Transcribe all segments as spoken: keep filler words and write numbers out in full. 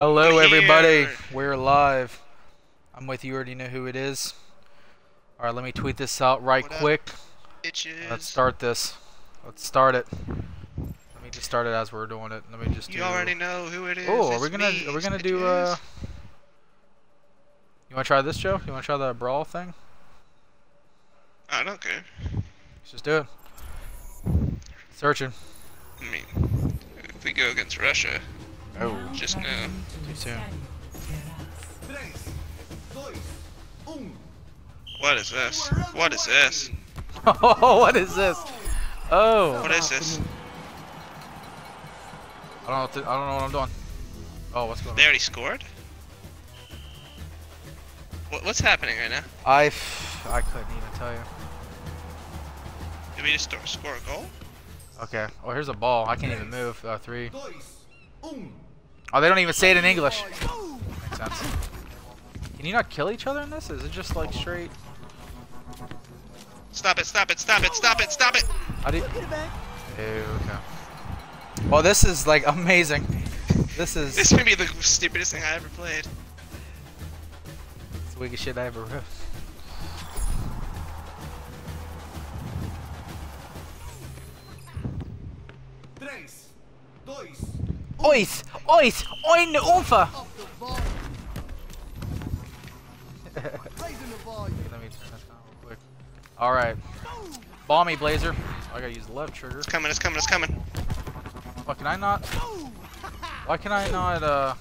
Hello everybody, we're live. I'm with you, already know who it is. Alright, let me tweet this out right what quick. Let's start this. Let's start it. Let me just start it as we're doing it. Let me just do... You already know who it is. Oh, are we gonna are we gonna do uh You wanna try this, Joe? You wanna try the brawl thing? I don't care. Let's just do it. Searching. I mean, if we go against Russia. Oh, just now. Too soon. What is this? What is this? Oh, what is this? Oh. What is this? I don't know. What to, I don't know what I'm doing. Oh, what's going on? They already scored. What, what's happening right now? I, f I couldn't even tell you. Did we just score a goal? Okay. Oh, here's a ball. I can't even move. Uh, three. Oh, they don't even say it in English. Makes sense. Can you not kill each other in this? Is it just like straight? Stop it, stop it, stop it, stop it, stop it! How do you... Okay. Well, this is like amazing. This is... This may be the stupidest thing I ever played. It's the weakest shit I ever wrote. Trace. Dois. Ois! Ois! Oin Ufa! Alright. Bomb me, Blazer. So I gotta use the left trigger. It's coming, it's coming, it's coming. Why can I not? Why can I not, uh.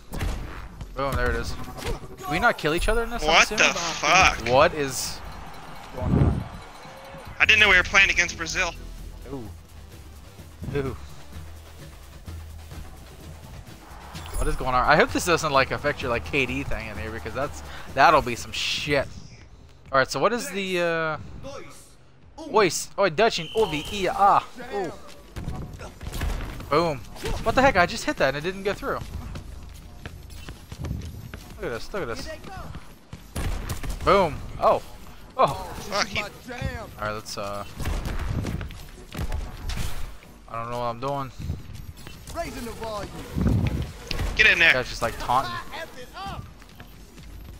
Boom, there it is. Can we not kill each other in this? What the fuck? What is going on? I didn't know we were playing against Brazil. Ooh. Ooh. What is going on? I hope this doesn't like affect your like K D thing in here, because that's that'll be some shit. All right, so what is the uh voice? Oh, Dutchin O V E ah. Boom. What the heck? I just hit that and it didn't go through. Look at this. Look at this. Boom. Oh. Oh. All right, let's uh I don't know what I'm doing. Raising the volume. Get in there. Guy's just like taunting.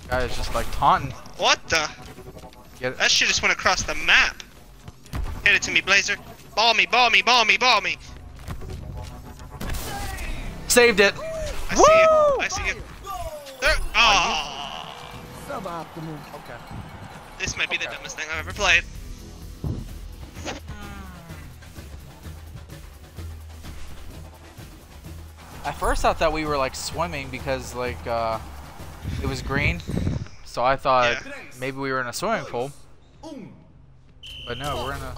Guy's just like taunting. What the? Get it. That shit just went across the map. Hit it to me, Blazer. Ball me, ball me, ball me, ball me. Saved it. I Woo! see it. I see it. There. Oh. Suboptimal. Okay. This might be okay. the dumbest thing I've ever played. At first I thought we were like swimming because like uh, it was green, so I thought yeah. maybe we were in a swimming pool, but no, we're in a...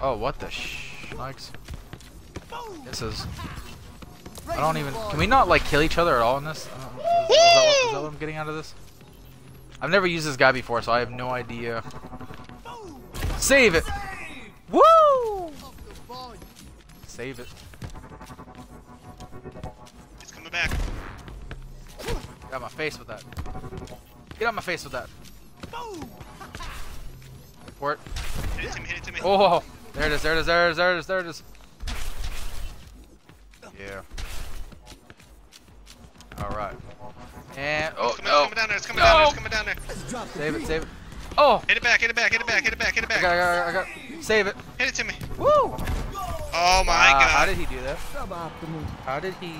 Oh, what the sh... Nikes. This is... I don't even... Can we not like kill each other at all in this? I don't know. Is, is, that what, is that what I'm getting out of this? I've never used this guy before, so I have no idea. Save it! Woo! Save it. Back. Get out my face with that. Get out my face with that. Report. Hit it to me, hit it to me. Oh, there it is, there it is, there it is, there it is, there it is. Yeah. Alright. And, oh, it's coming, no. It's coming down there, it's coming no. down there, it's coming down there. Save it, save it. Oh! Hit it back, hit it back, hit it back, hit it back, hit it back. I got it, I got it, I got it. Save it. Hit it to me. Woo! Oh my uh, god. How did he do that? How did he...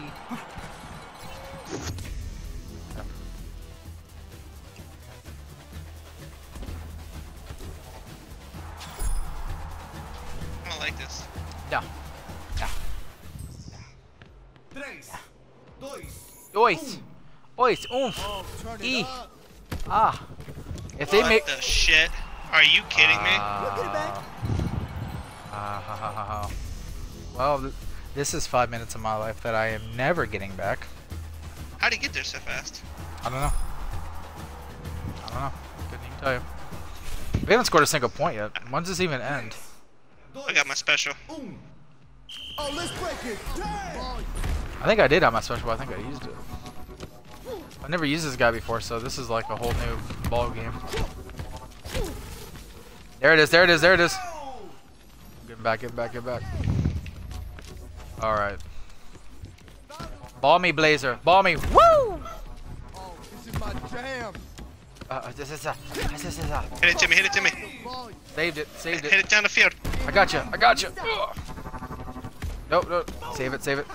I don't like this. No. No. Tres, dois, dois, ois, oomph, e, ah. If they make... What the shit? Are you kidding uh, me? Look at it back. Ah, ha, ha, ha, ha. Well, th this is five minutes of my life that I am never getting back. How'd he get there so fast? I don't know. I don't know. Couldn't even tell you. We haven't scored a single point yet. When does this even end? I got my special. Oh, let's break it. I think I did have my special, but I think I used it. I've never used this guy before, so this is like a whole new ball game. There it is, there it is, there it is. Get back, get back, get back. Alright. Ball me, Blazer. Ball me. Woo! Oh, this is my jam. Uh, this is a. This is a. Hit it, Jimmy. Hit it, Jimmy. Saved it. Saved it. Hit it down the field. I got you. I got you. Nope, nope. Save it. Save it.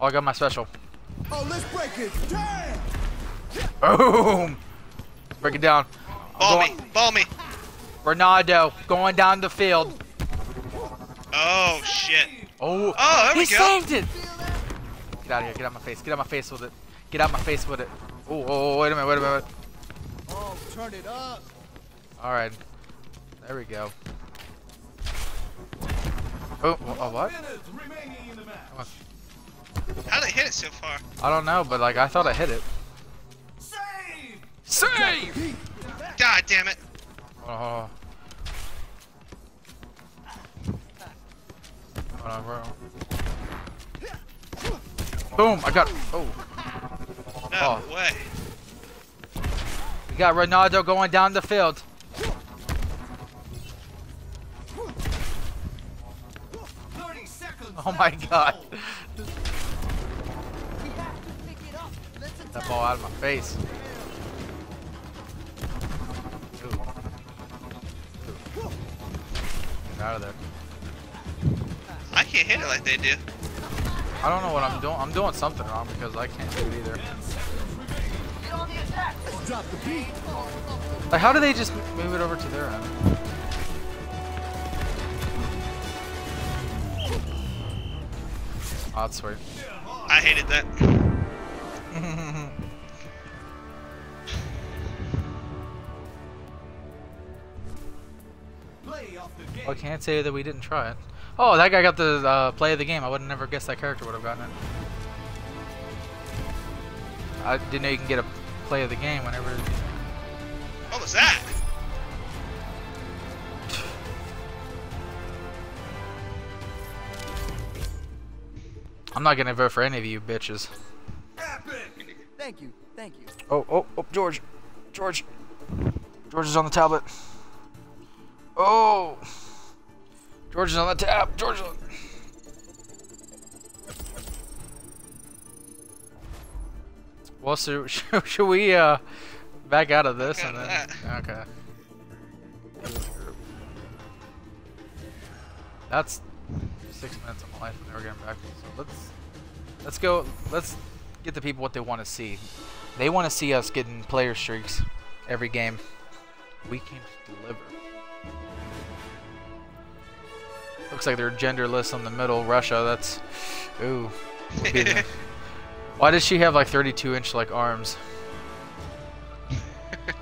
Oh, I got my special. Oh, let's break it. Damn. Boom. Let's break it down. Ball me. Ball me. Ronaldo going down the field. Oh shit. Oh. Oh, there we go. He saved it. Get out of here. Get out of my face. Get out of my face with it. Get out of my face with it. Oh, oh, wait a minute, wait a minute. Oh, turn it up. All right, there we go. Oh, oh what? How did it hit it so far? I don't know, but like I thought I hit it. Save! Save! God damn it! Oh. Hold on, boom! I got it. Oh. No oh. way. We got Ronaldo going down the field. Oh my god. Get that ball out of my face. Ooh. Ooh. Get out of there. I can't hit it like they do. I don't know what I'm doing. I'm doing something wrong because I can't do it either. Drop the beat. Like, how do they just move it over to their end? Oh, that's sweet. I hated that. Well, I can't say that we didn't try it. Oh, that guy got the uh, play of the game. I would have never guessed that character would have gotten it. I didn't know you can get a play of the game whenever. What was that? I'm not gonna vote for any of you bitches. Thank you, thank you. Oh, oh, oh, George, George, George is on the tablet. Oh, George is on the tab. George. Is on Well, so should we uh, back out of this and then? Okay. That's six minutes of my life, and we're getting back. So let's let's go. Let's get the people what they want to see. They want to see us getting player streaks every game. We can deliver. Looks like they're genderless on the middle. Russia. That's ooh. Why does she have like thirty-two inch like arms?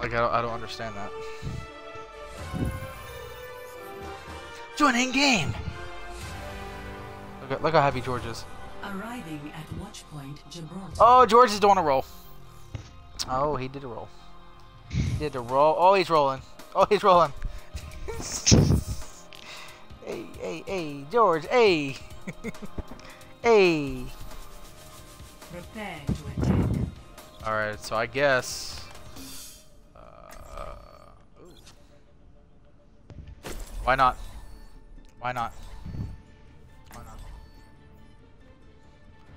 Like I don't, I don't understand that. Join in game. Look at, look how happy George is. Arriving at Watchpoint Gibraltar. Oh, George is doing a roll. Oh, he did a roll. He did a roll. Oh, he's rolling. Oh, he's rolling. Hey, hey, hey, George. Hey, hey. Prepare to attack. All right, so I guess. Uh, ooh. Why not? Why not? Why not?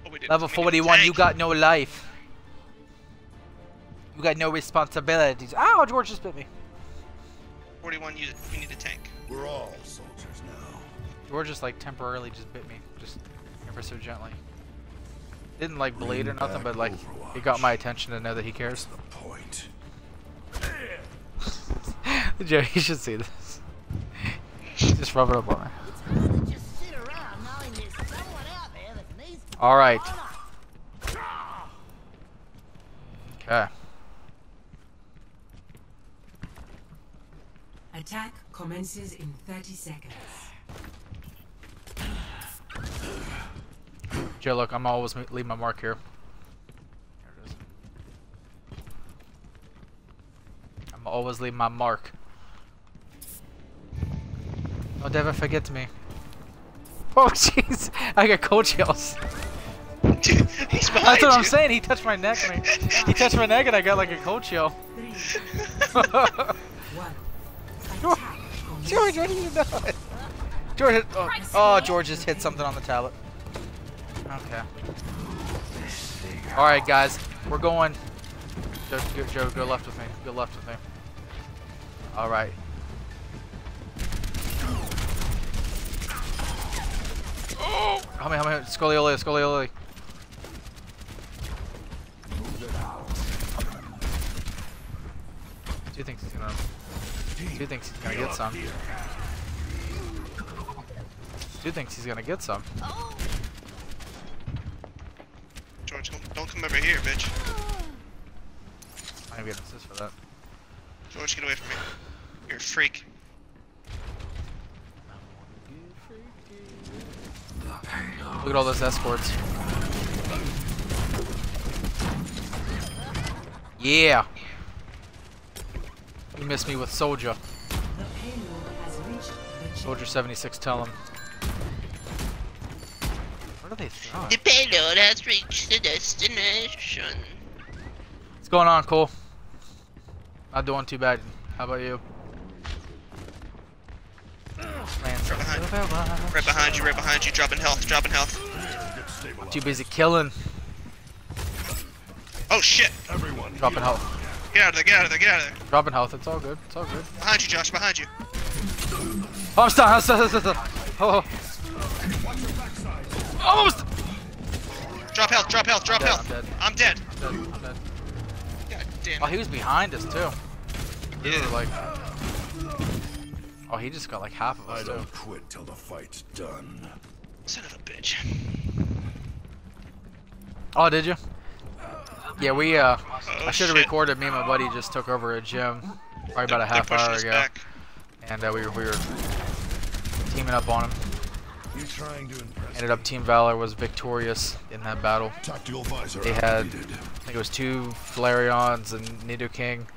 Oh, we didn't, Level forty-one. You got no life. You got no responsibilities. Ow! George just bit me. forty-one. You, you need a tank. We're all soldiers now. George just like temporarily just bit me, just ever so gently. Didn't like bleed or nothing, but like it got my attention to know that he cares. The point. Joe, you should see this. Just rub it up on me. All right. Okay. Attack commences in thirty seconds. Joe, look, I'm always leave my mark here. There it is. I'm always leave my mark. Don't ever forget me. Oh, jeez, I got cold chills. Dude, he's behind That's what you. I'm saying. He touched my neck. And I, he touched my neck, and I got like a cold chill. George, George, what are you doing? George, oh, oh, George just hit something on the tablet. Okay. Alright, guys. We're going. Joe, Joe, go left with me. Go left with me. Alright. Oh! Help me, help me. Scolipede, Scolipede. Do you think he's gonna... Do you think he's gonna get some? Do you think he's gonna get some? George, don't come over here, bitch. I'm gonna get an assist for that. George, get away from me. You're a freak. Look at all those escorts. Yeah! You missed me with Soldier. Soldier seventy-six, tell him. What are they throwing? The payload has reached the destination. What's going on, Cole? Not doing too bad. How about you? Right behind. right behind you, right behind you, dropping health, dropping health. I'm too busy killing. Oh shit! Everyone, dropping health. Get out of there, get out of there, get out of there. Dropping health, it's all good, it's all good. Behind you, Josh, behind you. Oh, I'm stuck, I'm stuck, I'm stuck. Oh, oh. Almost! Drop health, drop health, drop I'm health. Dead, I'm dead. I'm dead. I'm dead. God damn it. Oh, he was behind us too. We yeah. were like... Oh, he just got like half of us. I don't though. quit till the fight's done. Son of a bitch. Oh, did you? Yeah, we uh, oh, I should have recorded. Me and my buddy just took over a gym, probably about a half hour ago, back. and uh, we were we were teaming up on him. You're trying to impress Ended up Team Valor was victorious in that battle. They had, I think it was two Flareons and Nidoking,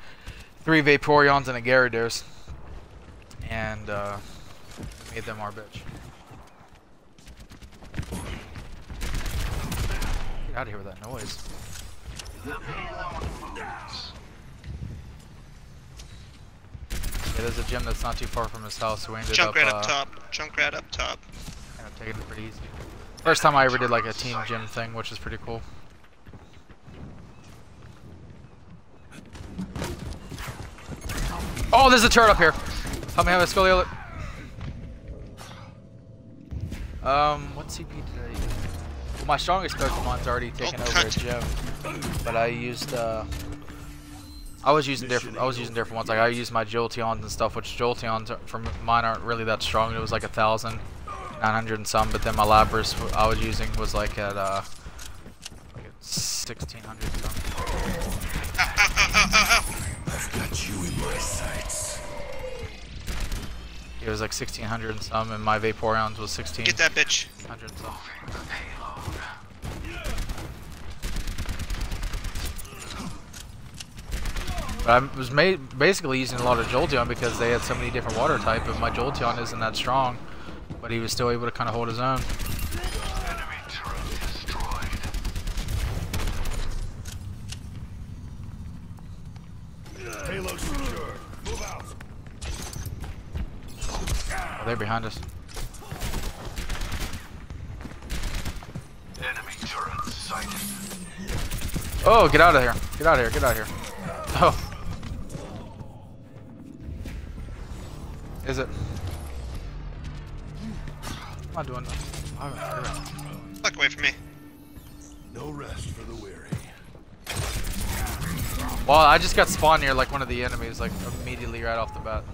three Vaporeons and a Gyarados. And uh, made them our bitch. Get out of here with that noise. Yeah, there's a gym that's not too far from his house, so we ended Jump up. Jump right uh, up top. Jump right up top. Kind of taking it pretty easy. First time I ever did like a team gym thing, which is pretty cool. Oh, there's a turret up here. Help me have a Scolipede. Um, what C P did I use? Well, my strongest Pokemon's already taken oh, over at gym, but I used uh, I was using different. I was using different ones. Like I used my Jolteons and stuff, which Jolteons from mine aren't really that strong. It was like a thousand, nine hundred and some. But then my Lapras I was using was like at uh, like at sixteen hundred. I've got you in my sights. It was like sixteen hundred and some, and my Vaporeons was sixteen. Get that bitch. one hundred and some. But I was made, basically using a lot of Jolteon because they had so many different water type, and my Jolteon isn't that strong, but he was still able to kind of hold his own. Enemy turret destroyed. Payload secure. Move out. Oh, they're behind us. Enemy turret sighted. Oh, get out of here. Get out of here. Get out of here. Oh. Is it? I'm not doing that. Fuck away from me. No rest for the weary. Well, I just got spawned near like one of the enemies, like immediately right off the bat.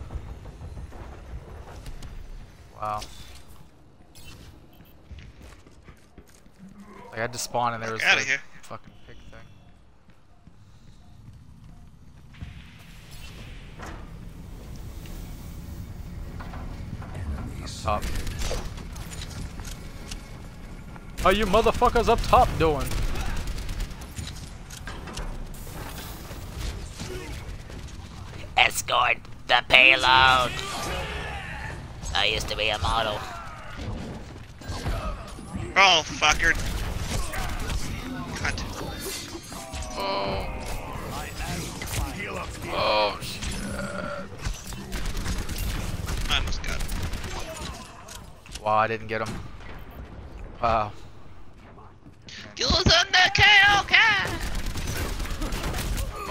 Wow. Like I had to spawn and there was a the fucking pig thing. Up top. How you motherfuckers up top doing? Escort the payload. I used to be a model. Oh, fucker. Cut. Oh. Oh, shit. I almost got him. Wow, I didn't get him. Wow.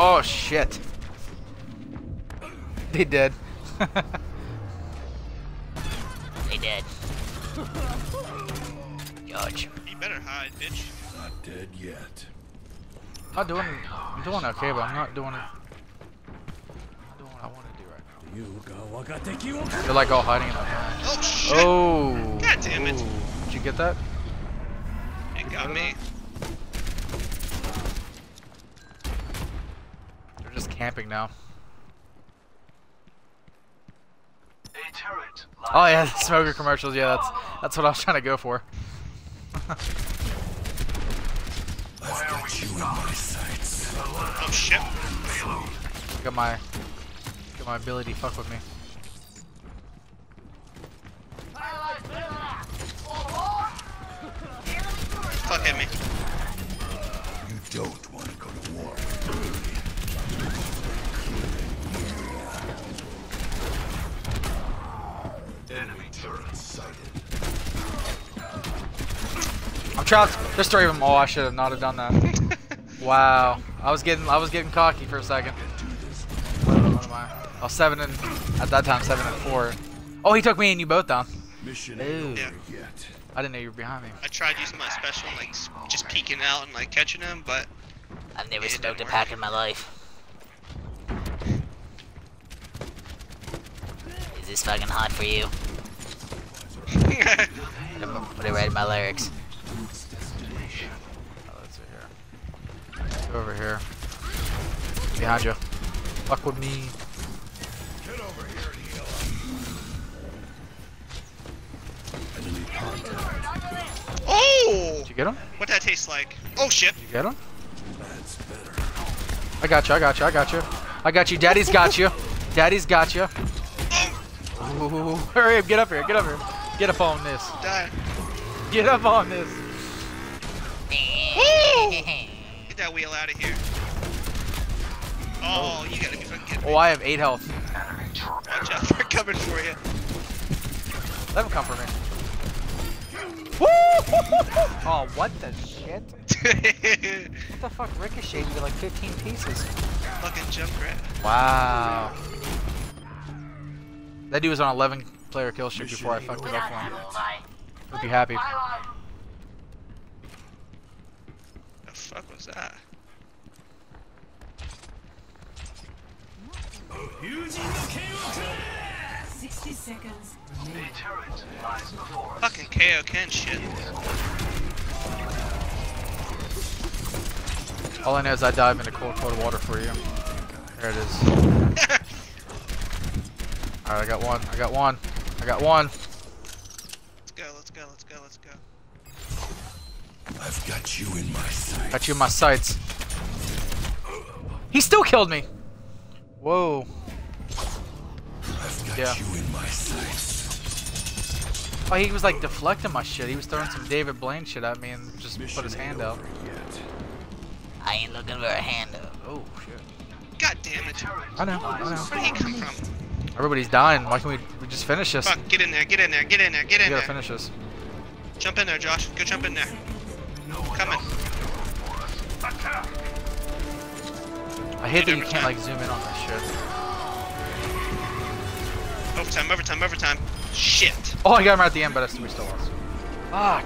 Oh shit. They did. They did. Judge. You better hide, bitch. Not dead yet. Not doing. I'm doing okay, but I'm not doing it. I'm doing what I want to do right now. They're like all hiding in the house. Oh shit! Oh. God damn it! Ooh. Did you get that? It got me. They're just camping now. Oh yeah, the smoker commercials. Yeah, that's that's what I was trying to go for. Oh shit! Got my got my ability. Fuck with me. Fuck at me. You don't want to go to war. Enemy turret sighted. I'm trying. There's three of them. Oh, I should have not have done that. Wow. I was getting. I was getting cocky for a second. What am I? I was seven and at that time seven and four. Oh, he took me and you both down. Mission over yet. I didn't know you were behind me. I tried using my special, like just peeking out and like catching him, but I've never smoked a pack in my life. Is this fucking hot for you? I'm put it right in my lyrics. Oh, that's right here. Go over here. Behind you. Fuck with me. Get over here and heal up. Enemy contact. Oh! Did you get him? What'd that taste like? Oh shit! Did you get him? That's better. I got you. I got you. I got you. I got you. Daddy's got you. Daddy's got you. Ooh, hurry up, get up here, get up here. Get up on this. Die. Get up on this. Woo! Get that wheel out of here. Oh, you gotta be fucking kidding me. Oh, I have eight health. Watch out, they're coming for you. Let them come for me. Woo! Oh, what the shit? What the fuck ricocheted you like fifteen pieces? Fucking jump rat. Wow. That dude was on eleven player kill streak before I fucked it up for him. Would be happy. The fuck was that? Sixty seconds. Fucking K O Ken shit. All I know is I dive into cold, cold water for you. There it is. Alright, I got one, I got one, I got one. Let's go, let's go, let's go, let's go. I've got you in my sights. Got you in my sights. He still killed me! Whoa. I've got yeah. you in my sights. Oh, he was like deflecting my shit. He was throwing some David Blaine shit at me and just Mission put his hand out. Yet. I ain't looking for a hand out. Oh, shit. God damn it. I know, I know. Where did he come from? Everybody's dying. Why can't we, we just finish this? Fuck, get in there, get in there, get in there, get in there. We gotta finish this. Jump in there, Josh. Go jump in there. Coming. I hate that you can't, like, zoom in on this shit. Overtime, overtime, overtime. Shit. Oh, I got him right at the end, but we still lost. Fuck.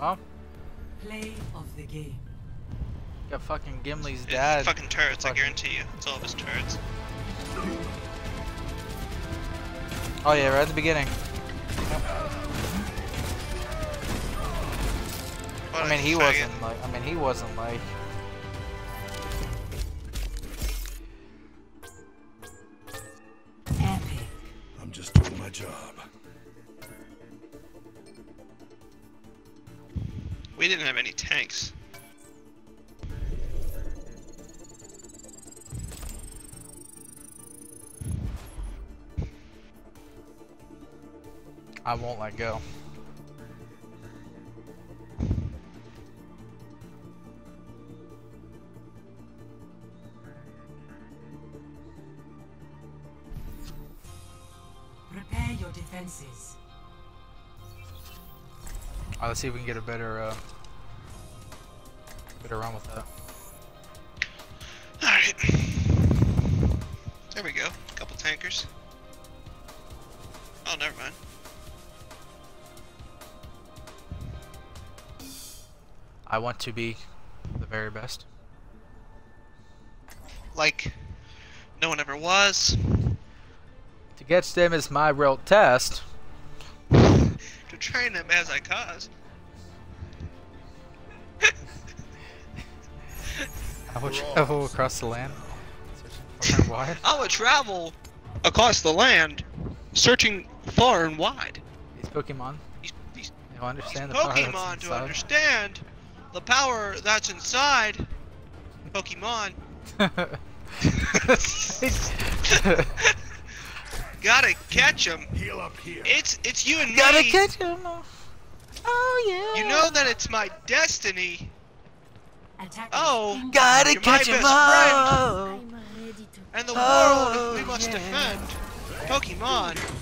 Oh. Play of the game. Got fucking Gimli's dad. It's fucking turrets, fucking. I guarantee you. It's all of his turrets. Oh yeah, right at the beginning. What I mean, he faggot. wasn't like. I mean, he wasn't like. I'm just doing my job. We didn't have any tanks. I won't let go. Prepare your defenses. Alright, let's see if we can get a better, uh, better run with that. Alright. There we go. A couple tankers. Oh, never mind. I want to be the very best. Like no one ever was. To catch them is my real test. To train them as I cause. I will travel across the land. Searching far and wide. I will travel across the land, searching far and wide. These Pokemon. These, these, you know, understand these the Pokemon to understand the power that's inside. Pokemon. Gotta catch him. Heal up here. It's it's you and Gotta me. Gotta catch him. Oh yeah. You know that it's my destiny. Attack. Oh. Gotta you're catch my him. Best oh. Friend. I'm ready to... And the oh, world we must yeah. defend. Pokemon.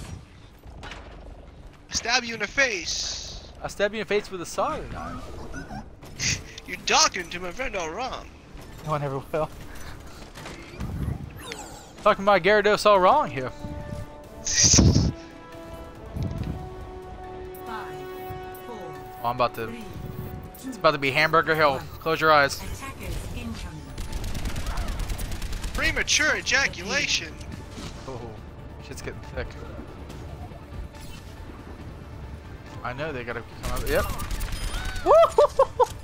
I stab you in the face. I stab you in the face with a solid knife. You're talking to my friend all wrong. No one ever will. Talking about Gyarados all wrong here. Five, four, oh, I'm about to. Three, two, it's about to be Hamburger Hill. One. Close your eyes. Premature ejaculation. Oh, shit's getting thick. I know they gotta come out. Yep.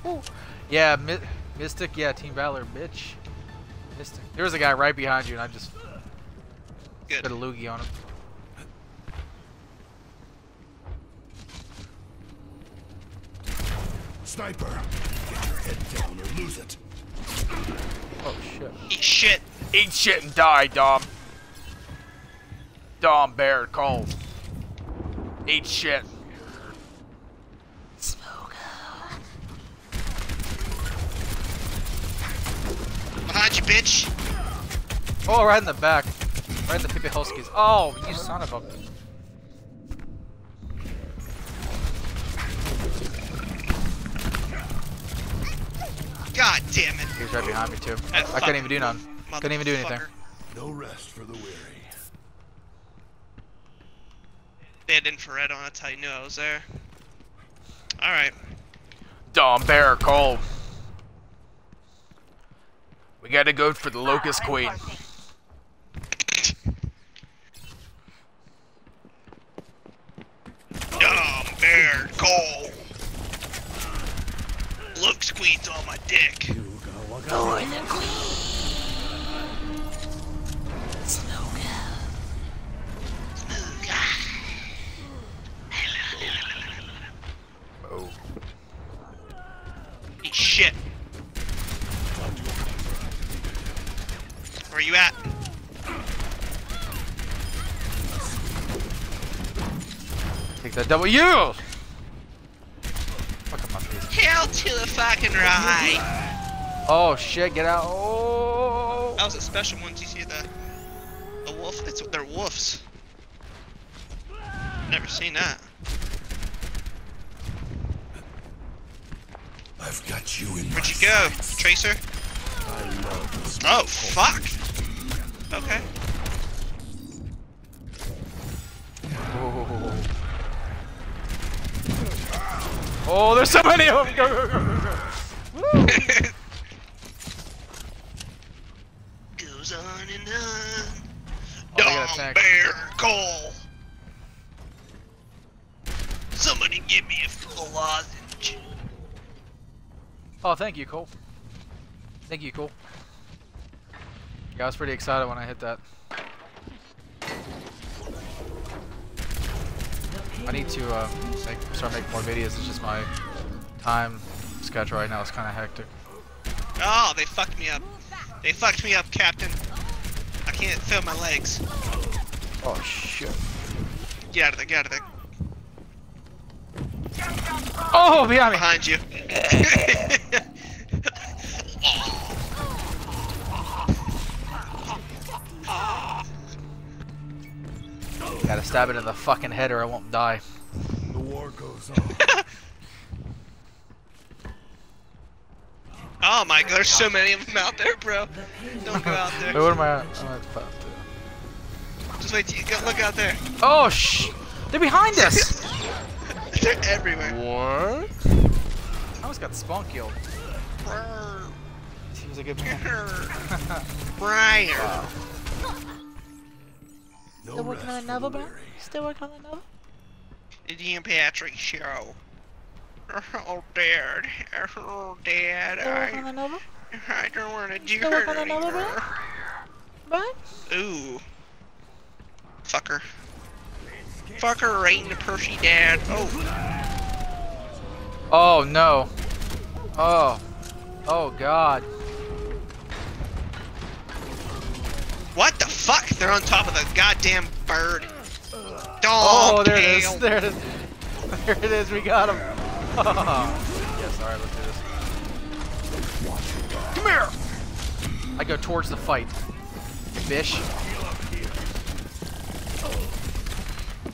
Woo! Yeah, My Mystic. Yeah, Team Valor, bitch. Mystic. There was a guy right behind you, and I just. Good. Put a loogie on him. Sniper! Get your head down or lose it. Oh shit. Eat shit! Eat shit and die, Dom. Dom Bear Cole. Eat shit. Smoke. Behind you, bitch! Oh, right in the back. Right in the Pipiholskis. Oh, you son of a... God damn it! He was right behind me too. I couldn't even do none. Couldn't even do anything. No rest for the weary. They had infrared on. That's how you knew I was there. All right. Dom Bear Cole. We gotta go for the Locust Queen. Dom Bear Cole. Look, squeeze on my dick. Go in the queen. Smoke out. Smoke out. Oh. Eat shit. Where are you at? Take that W. Hell to the fucking right! Oh shit, get out! Oh. That was a special one. Did you see the the wolf? It's they're wolves. Never seen that. I've got you in. Where'd you go, Tracer? Oh fuck! Okay. Oh. Oh, there's so many of them! Go, go, go, go, go! Woo! Goes on and on. Dom Bear Cole! Somebody give me a full lozenge. Oh, thank you, Cole. Thank you, Cole. Yeah, I was pretty excited when I hit that. I need to uh, make, start making more videos. It's just my time schedule right now is kind of hectic. Oh, they fucked me up. They fucked me up, Captain. I can't feel my legs. Oh shit! Get out of there! Get out of there! Oh, behind me! Behind you! Gotta stab it in the fucking head or I won't die. The war goes on. Oh my god, there's so many of them out there, bro. Don't go out there. Wait, what am I at? I'm at five, two. Just wait, you go, look out there. Oh, shh! They're behind us! They're everywhere. What? I almost got spawn killed. He was a good man. Briar. Wow. No Still working on the novel, bro? Still working on the novel? The Dean Patrick Show. Oh, Dad. Oh, Dad. Still working on the novel? I don't want to do it. Still working on the novel, bro? What? Ooh. Fucker. Fucker right in the Percy Dad. Oh. Oh, no. Oh. Oh, God. What the fuck? They're on top of the goddamn bird. Dog oh, there it is. There it is. There it is. We got him. Oh. Yes, alright, let's do this. Come here! I go towards the fight. Bish.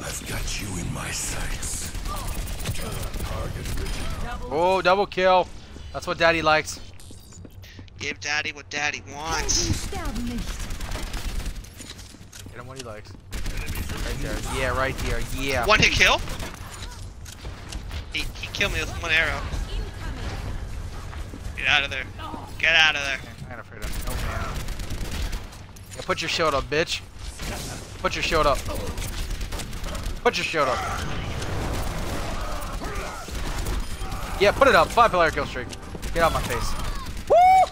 I've got you in my sights. Oh, double kill. That's what Daddy likes. Give Daddy what Daddy wants. Get him what he likes. Right there. Yeah, right there. Yeah. One hit kill? He, he killed me with one arrow. Get out of there. Get out of there. I ain't afraid of him. Okay. Yeah, put your shield up, bitch. Put your shield up. Put your shield up. Yeah, put it up. Five player kill streak. Get out of my face. Woo!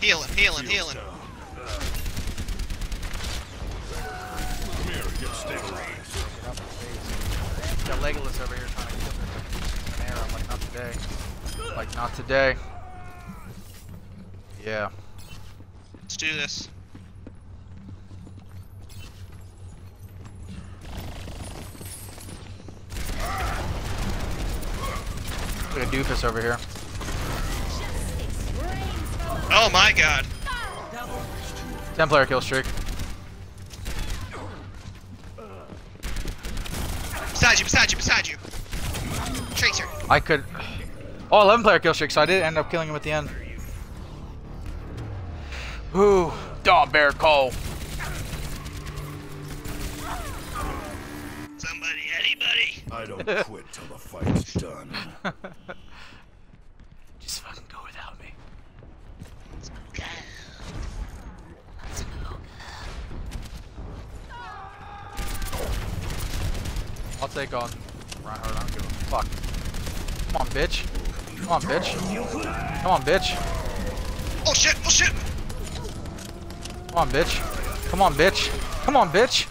Healing, healing, healing. Got Legolas over here trying to kill me. An arrow. I'm like, not today. Like, not today. Yeah. Let's do this. Look at doofus over here. Oh my god. ten player kill streak. Beside you, beside you, beside you. Tracer. I could. Oh, eleven player kill streak, so I did end up killing him at the end. Ooh, Daw Bear Cole. Somebody, anybody. I don't quit till the fight's done. Just fucking go without me. Let's go, girl. Let's go, girl. I'll take on Reinhardt. I don't give a fuck. Come on, bitch. Come on, bitch. Come on, bitch. Oh shit! Oh shit! Come on, bitch. Come on, bitch. Come on, bitch.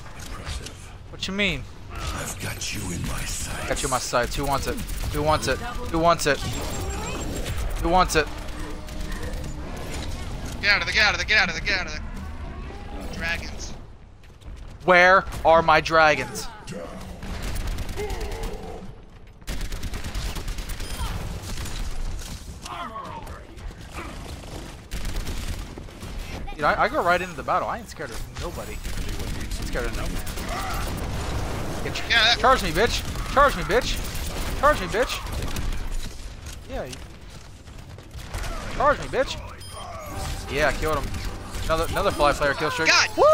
What you mean? I've got you in my sights. Got you in my sights. Who wants it? Who wants it? Who wants it? Who wants it? Get out of there, get out of there, get out of there, get out of there. Dragons. Where are my dragons? Dude, I, I go right into the battle. I ain't scared of nobody. I'm scared of nobody. Yeah, charge me, bitch! Charge me, bitch! Charge me, bitch! Yeah. Charge me, bitch! Yeah, killed him. Another another fly player kill streak. God. Woo!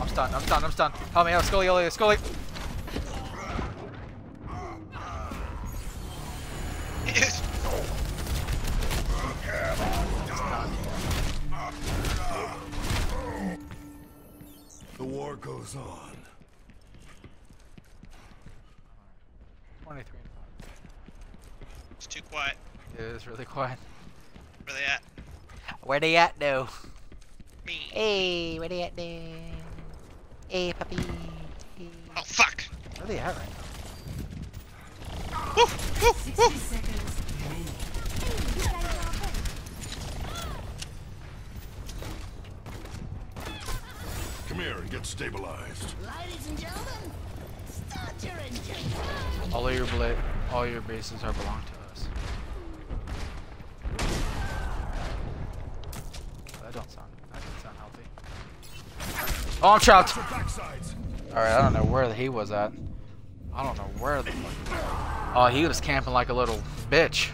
I'm stunned. I'm stunned. I'm stunned. Help me out, Scully, Scully, Scully. The war goes on. twenty-three. It's too quiet. Yeah, it's really quiet. Where they at? Where they at now? Me. Hey, where they at now? Hey, puppy. Hey. Oh, fuck. Where they at right now? Woo! Woo! Woo! Come here and get stabilized. Ladies and gentlemen, start your engine. All your blade, all your bases are belong to us. That don't sound. That doesn't sound healthy. Oh, I'm trapped. All right, I don't know where he was at. I don't know where the fuck. Oh, he was camping like a little bitch.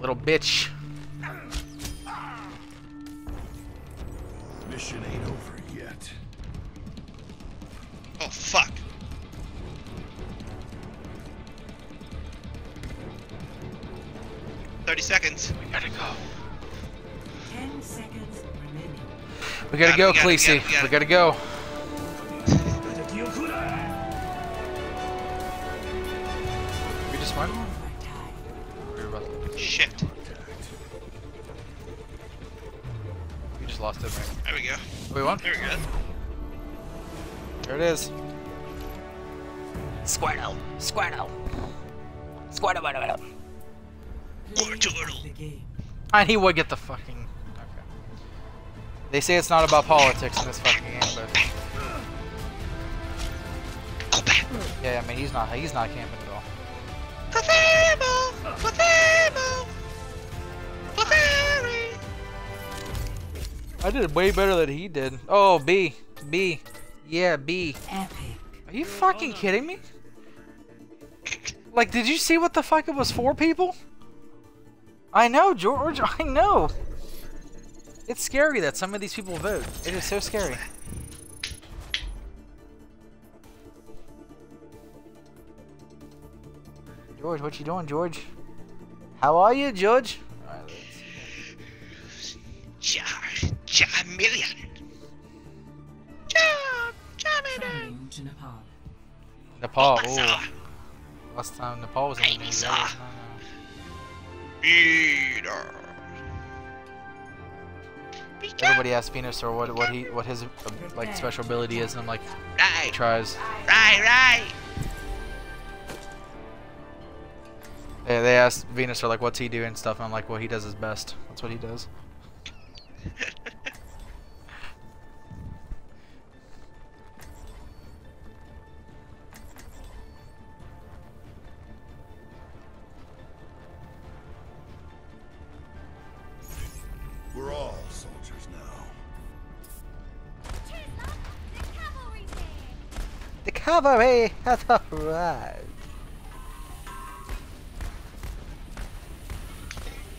Little bitch. Mission ain't over yet. Oh, fuck. thirty seconds. We gotta go. ten seconds remaining. We gotta go, Khaleesi. We gotta go. We just won? We were about to... Shit. We just lost it, right? There we go. We won? There we go. There it is. Squirtle. Squirtle. Squirtle, Squirtle, Squirtle. And he would get the fucking... Okay. They say it's not about politics in this fucking game, but... Yeah, I mean, he's not, he's not camping at all. I did way better than he did. Oh, B. B. Yeah, B. Are you fucking kidding me? Like, did you see what the fuck it was for, people? I know, George, I know! It's scary that some of these people vote. It is so scary. George, what you doing, George? How are you, George? Alright, let's see. Jar, jar million. Jar, jar million. Nepal, ooh. Last time Nepal was in the news. Everybody asks Venusaur what what he what his like special ability is, and I'm like, right. He tries. Right, right. They they asked Venusaur like, what's he do and stuff, and I'm like, well, he does his best. That's what he does. We're all soldiers now. The cavalry has arrived.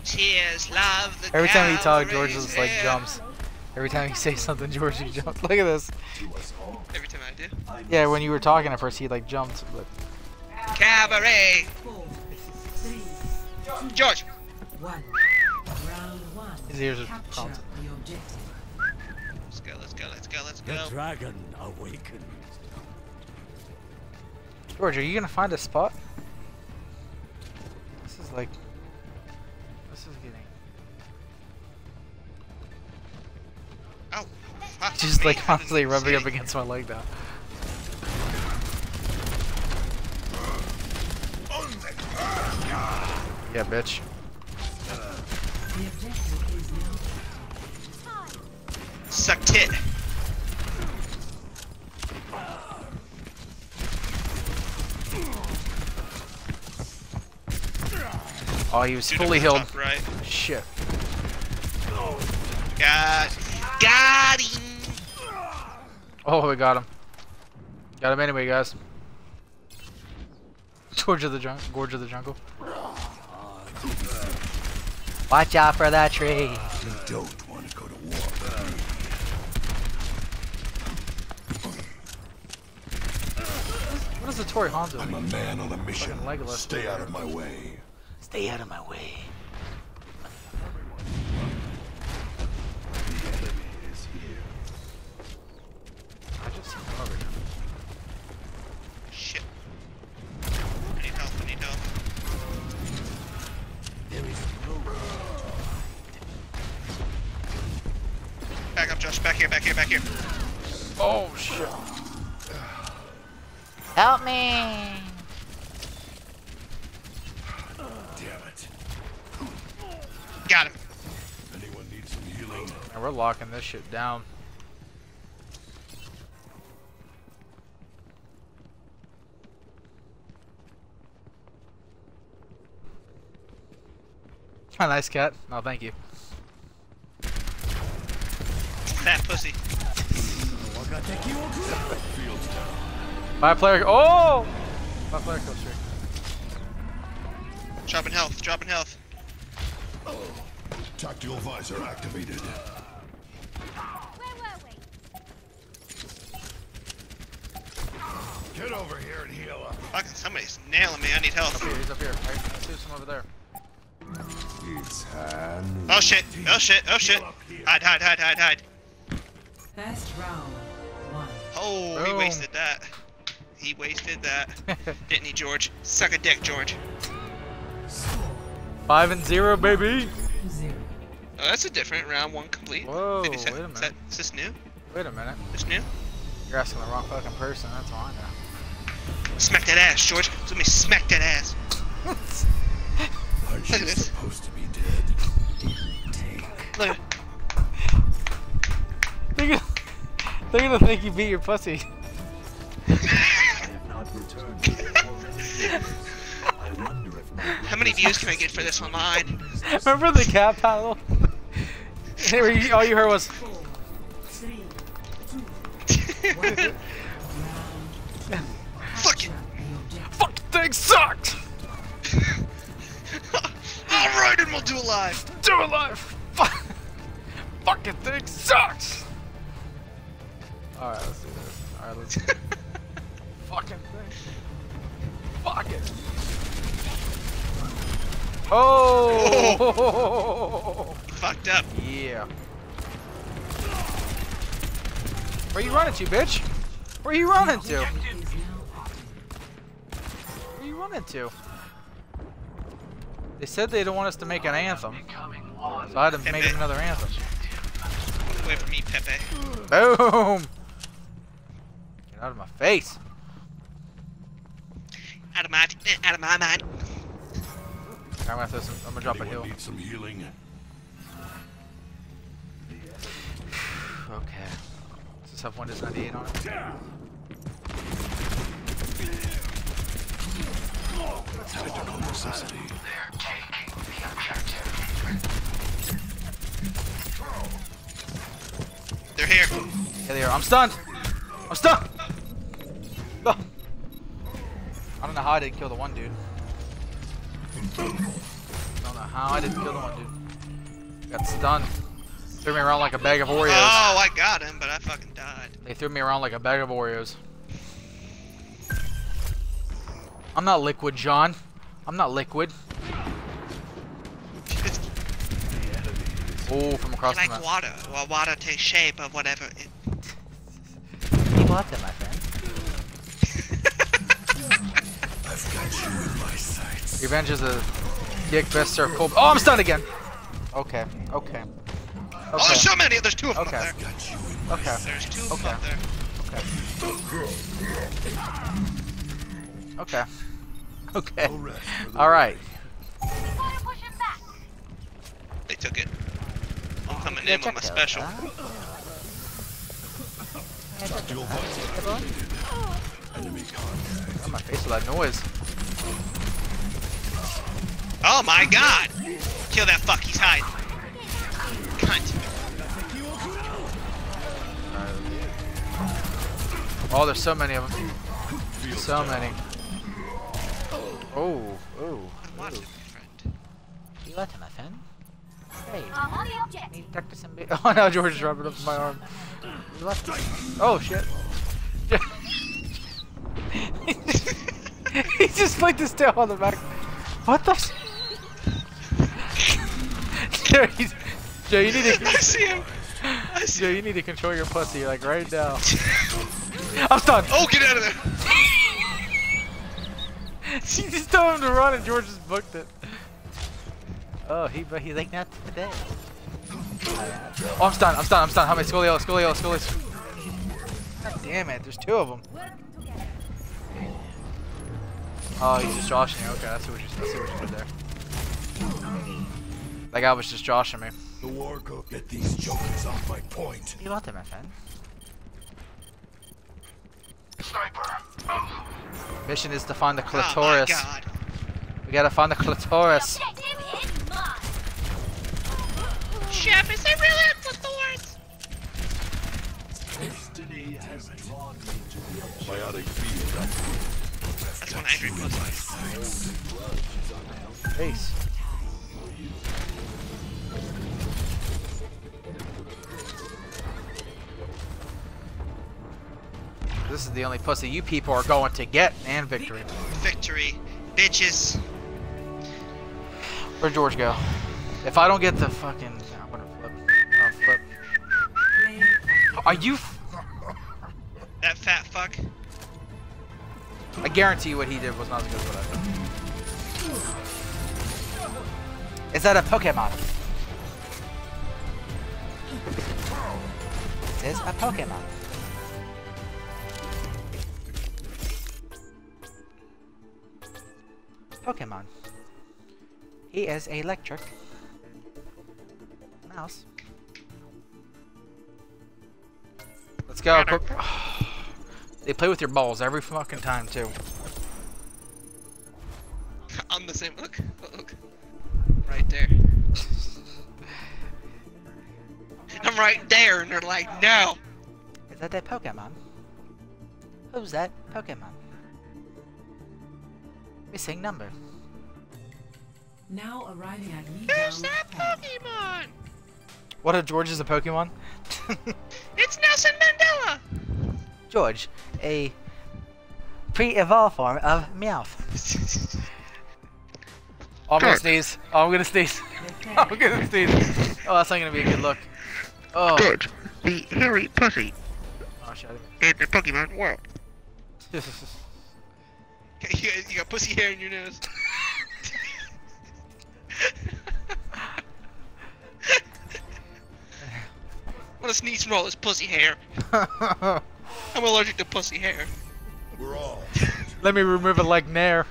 Cheers, love the Every time he talks, George just like jumps. Every time he says something, George just jumps. Look at this. Every time I do? Yeah, when you were talking at first, he like jumped. But... Cavalry! Four, three, two, George! One. His ears are pumped. Let's go, let's go, let's go, let's go. The dragon awakened. George, are you gonna find a spot? This is like... This is getting... Oh! Fuck Just like me. Constantly rubbing up against my leg now. Yeah, bitch. Suck tit. Oh, he was Dude, fully healed. Right. Shit. Got, got him. Oh, we got him. Got him anyway, guys. Gorge of the jungle. Gorge of the jungle. Watch out for that tree. You don't want to go to war. What is the Tori Hanzo? I'm a man on a mission. Stay out of my way. Stay out of my way. The enemy is here. I just see covered. Shit. I need help. I need help. There is no. Back up, Josh. Back here, back here, back here. Oh, shit. Help me. Damn it. Got him. Anyone needs some healing? Man, we're locking this shit down. Oh, nice cat. No, thank you. Fat pussy. Bye player. Oh! My flare kills streak. Dropping health, dropping health. Oh. Tactical visor activated. Where were we? Get over here and heal up. Fucking somebody's nailing me, I need help. Up here, he's up here. I, I see some over there. It's hand. Oh shit, oh shit, oh shit. Hide, hide, hide, hide, hide. Best round one. Oh, boom. He wasted that. He wasted that. Didn't he, George? Suck a dick, George. Five and zero, baby. Zero. Oh, that's a different round one complete. Whoa, wait a minute. Is, that, is this new? Wait a minute. This new? You're asking the wrong fucking person. That's all I know. Smack that ass, George. Let me smack that ass. Aren't you supposed to be dead? Take. Look. They're gonna, they're gonna think you beat your pussy. How many views can I get for this one? Mine. Remember the cat paddle? All you heard was. Fuck it! Fuck the thing sucked! Alright, and we'll do it live! Do it live! Fuck! Fucking thing sucks! Alright, let's do this. Alright, let's do this. Fucking thing. Fuck it! Oh! Oh. Fucked up. Yeah. Where you running to, bitch? Where you running to? Where you running to? They said they don't want us to make an anthem, so I had to Pepe. Make another anthem. Get away from me, Pepe. Boom! Get out of my face! Out of my, out of my mind. I'm gonna throw some, I'm gonna drop Anyone a heal. Need some healing? Okay. Does this have one ninety-eight on it? Yeah. Tactical necessity. They're taking the objective. They're here. Here they are. I'm stunned. I'm stunned. Oh. I don't know how I didn't kill the one dude. I don't know how I didn't kill the one dude. Got stunned. Threw me around like a bag of Oreos. Oh, I got him, but I fucking died. They threw me around like a bag of Oreos. I'm not liquid, John. I'm not liquid. Oh, from across the map. Like water. Well, water takes shape of whatever it... Water, my friend. I've got you in my sights. Revenge is a dick best served cold. Oh, I'm stunned again. Okay. Okay. Okay. Oh, there's so many. There's two of them okay. Up there. Okay. There's two of them okay. Up there. Okay. Okay. Okay. Okay. Alright. They took it. I'm coming yeah, in with my special. Oh, my face with that noise. Oh my god! Kill that fuck, he's hiding. Cunt. Oh, there's so many of them. So many. Oh, oh, oh. You like him, my friend? Great. Need to talk to somebody. Oh no, George is rubbing up my arm. Oh shit. He just flicked his tail on the back. What the f- Joe, Joe, you need to- I see him. I see Joe, you need to control your pussy, like right now. I'm stunned! Oh, get out of there! She just told him to run and George just booked it. Oh, he but he's like, not today. Oh, I'm stunned, I'm stunned, I'm stunned. How many? Scolio, Scolio, Scolio. God damn it, there's two of them. Oh, he's just joshing me. Okay, that's what you did there. That guy was just joshing me. The war go get these jokers off my point. You want them, my friend? Sniper. Oh. Mission is to find the clitoris. Oh my God. We gotta find the clitoris. Chef, is there really a clitoris? Destiny has drawn me to the biotic field. That's one angry puzzle. Face. This is the only pussy you people are going to get, and victory. Victory, bitches. Where'd George go? If I don't get the fucking... I'm gonna flip. I'm gonna flip. Are you... F that fat fuck? I guarantee you what he did was not as good as what I did. Is that a Pokemon? It is a Pokemon. Pokemon. He is electric. Mouse. Let's go. They play with your balls every fucking time, too. On the same. Look. Look. Right there. I'm right there, and they're like, no! Is that that Pokemon? Who's that Pokemon? Missing number. Now arriving at me. Who's that Pokemon? What if George is a Pokemon? It's Nelson Mandela! George, a pre-evolved form of Meowth. Oh, I'm gonna sneeze. Oh, I'm gonna sneeze. I'm gonna sneeze. Oh, that's not gonna be a good look. Oh. George, the hairy pussy. Oh, shut it. In the Pokemon world. You got, you got pussy hair in your nose. I'm gonna sneeze from all this pussy hair. I'm allergic to pussy hair. We're all. Let me remove it like Nair.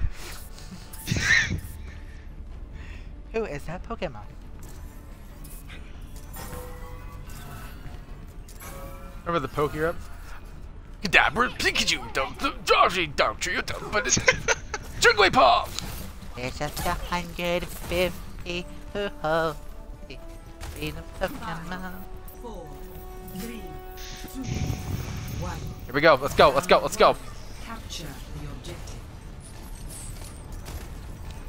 Who is that Pokemon? Remember the Poke Rep? Kadabra, Pikachu, dump the Jolteon, dump you, dump but it's Jigglypuff. It's a one hundred fifty. Ho ho. In a Pokemon. Four, three, two, one. Here we go. Let's go. Let's go. Let's go. Capture the objective.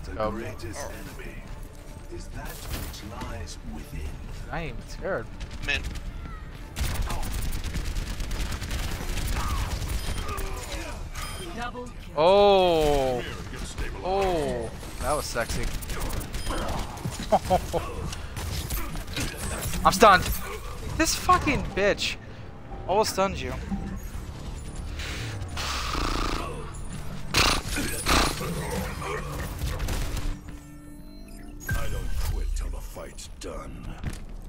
The oh. greatest oh. enemy is that which lies within. I ain't even scared. Man. Oh, oh, that was sexy. I'm stunned. This fucking bitch almost stunned you. I don't quit till the fight's done.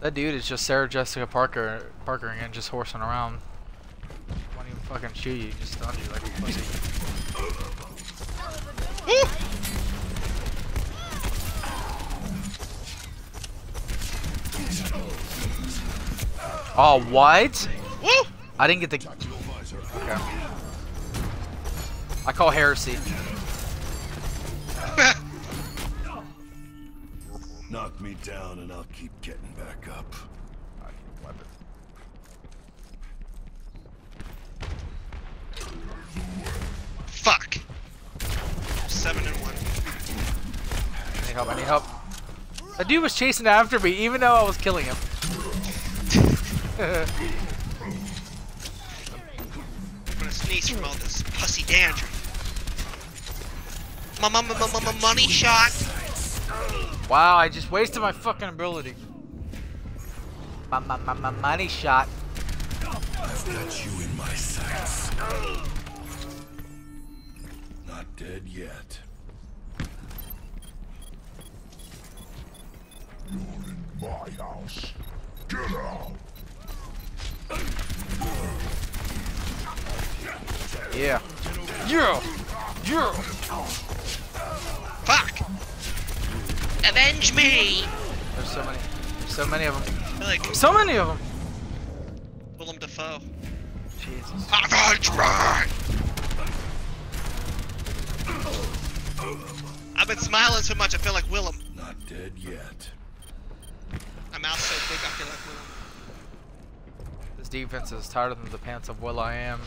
That dude is just Sarah Jessica Parker, Parkering and just horsing around. Won't even fucking shoot you. Just stun you like a pussy. Oh, what? Woo! I didn't get the... Okay. I call heresy. Knock me down and I'll keep getting back up. I can wipe it. Fuck! Seven and one. I need help, I need help. That dude was chasing after me even though I was killing him. I'm gonna sneeze from all this pussy dandruff. My mama, my mama, money shot. Wow, I just wasted my fucking ability. My my my, my money shot. I've got you in my sights. Not dead yet. You're in my house. Get out. Yeah. Yeah. Yeah. Fuck. Avenge me. There's so many. There's so many of them. Like, so many of them. Willem Dafoe. Jesus. Avenge me. I've been smiling so much I feel like Willem. Not dead yet. My mouth's so big I feel like Willem. Defense is tighter than the pants of Will I Am.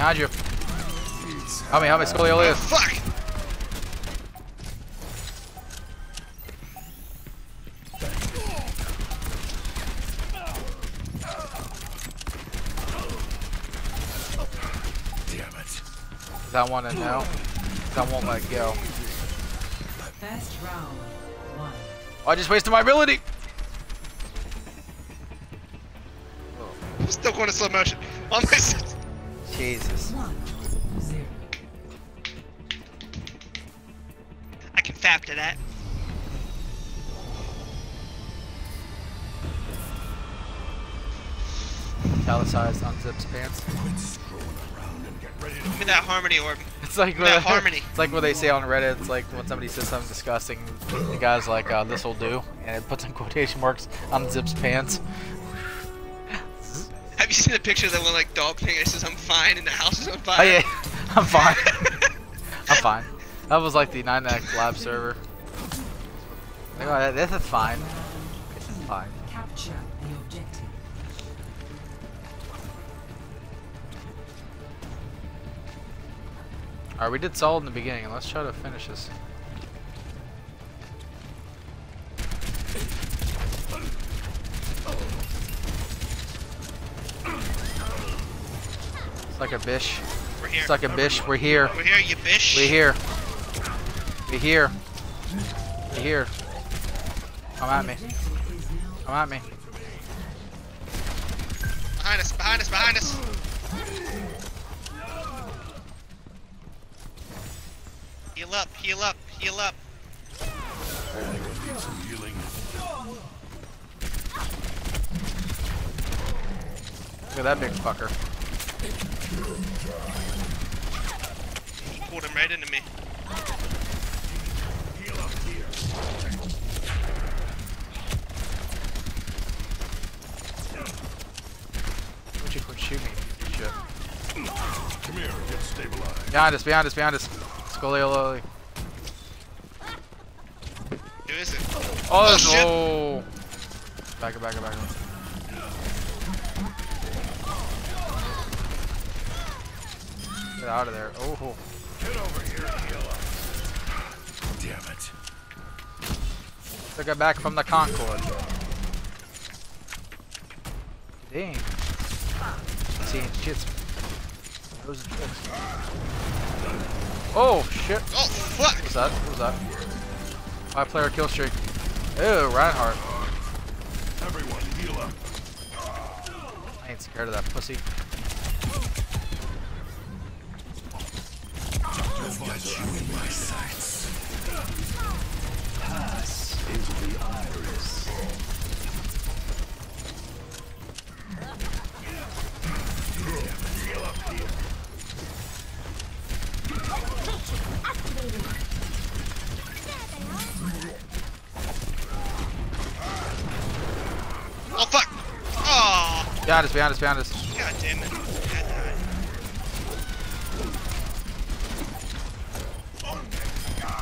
Behind you. Help me, help me, Scoliolis. Fuck! Damn it. I want to know. I won't let it go. First round, one. Oh, I just wasted my ability! I'm still going to slow motion. On my side. Jesus. One, zero. I can fap to that. Italicized unzips pants. Quit scrolling around and get ready to. Give me that harmony orb. It's like where that harmony. It's like what they say on Reddit. It's like when somebody says something disgusting, the guy's like, uh, "This will do," and it puts in quotation marks unzips pants. Have you seen the picture of that little like dog thing? It says, "I'm fine," and the house is on fire. Oh, yeah. I'm fine. I'm fine. That was like the nine X lab server. Like, oh, this is fine. This is fine. Capture the objective. Alright, we did solid in the beginning, and let's try to finish this. It's like a bish. We're here. It's like a bish. We're here. We're here, you bish. We're here. We're here. We're here. Come at me. Come at me. Behind us, behind us, behind us. Heal up, heal up, heal up. Look at that big fucker. He pulled him right into me. Heal up here. Would you quit shooting me? Shit. Come here, get stabilized. Behind us, behind us, behind us. Scolioly. Who is it? Oh, there's oh, no. Shit. Back up, back up, back up. Get out of there. Oh. Get over here and heal us. Damn it. Took it back from the Concord. Dang. See, shit's. Those tricks. Oh shit! Oh fuck! What was that? What was that? My player kill streak. Ew, Reinhardt. Everyone, heal up. I ain't scared of that pussy. I've got you in my sights. Pass into the iris. Heal up here. Oh fuck! Oh! Behind us, behind us, behind us. God damn it.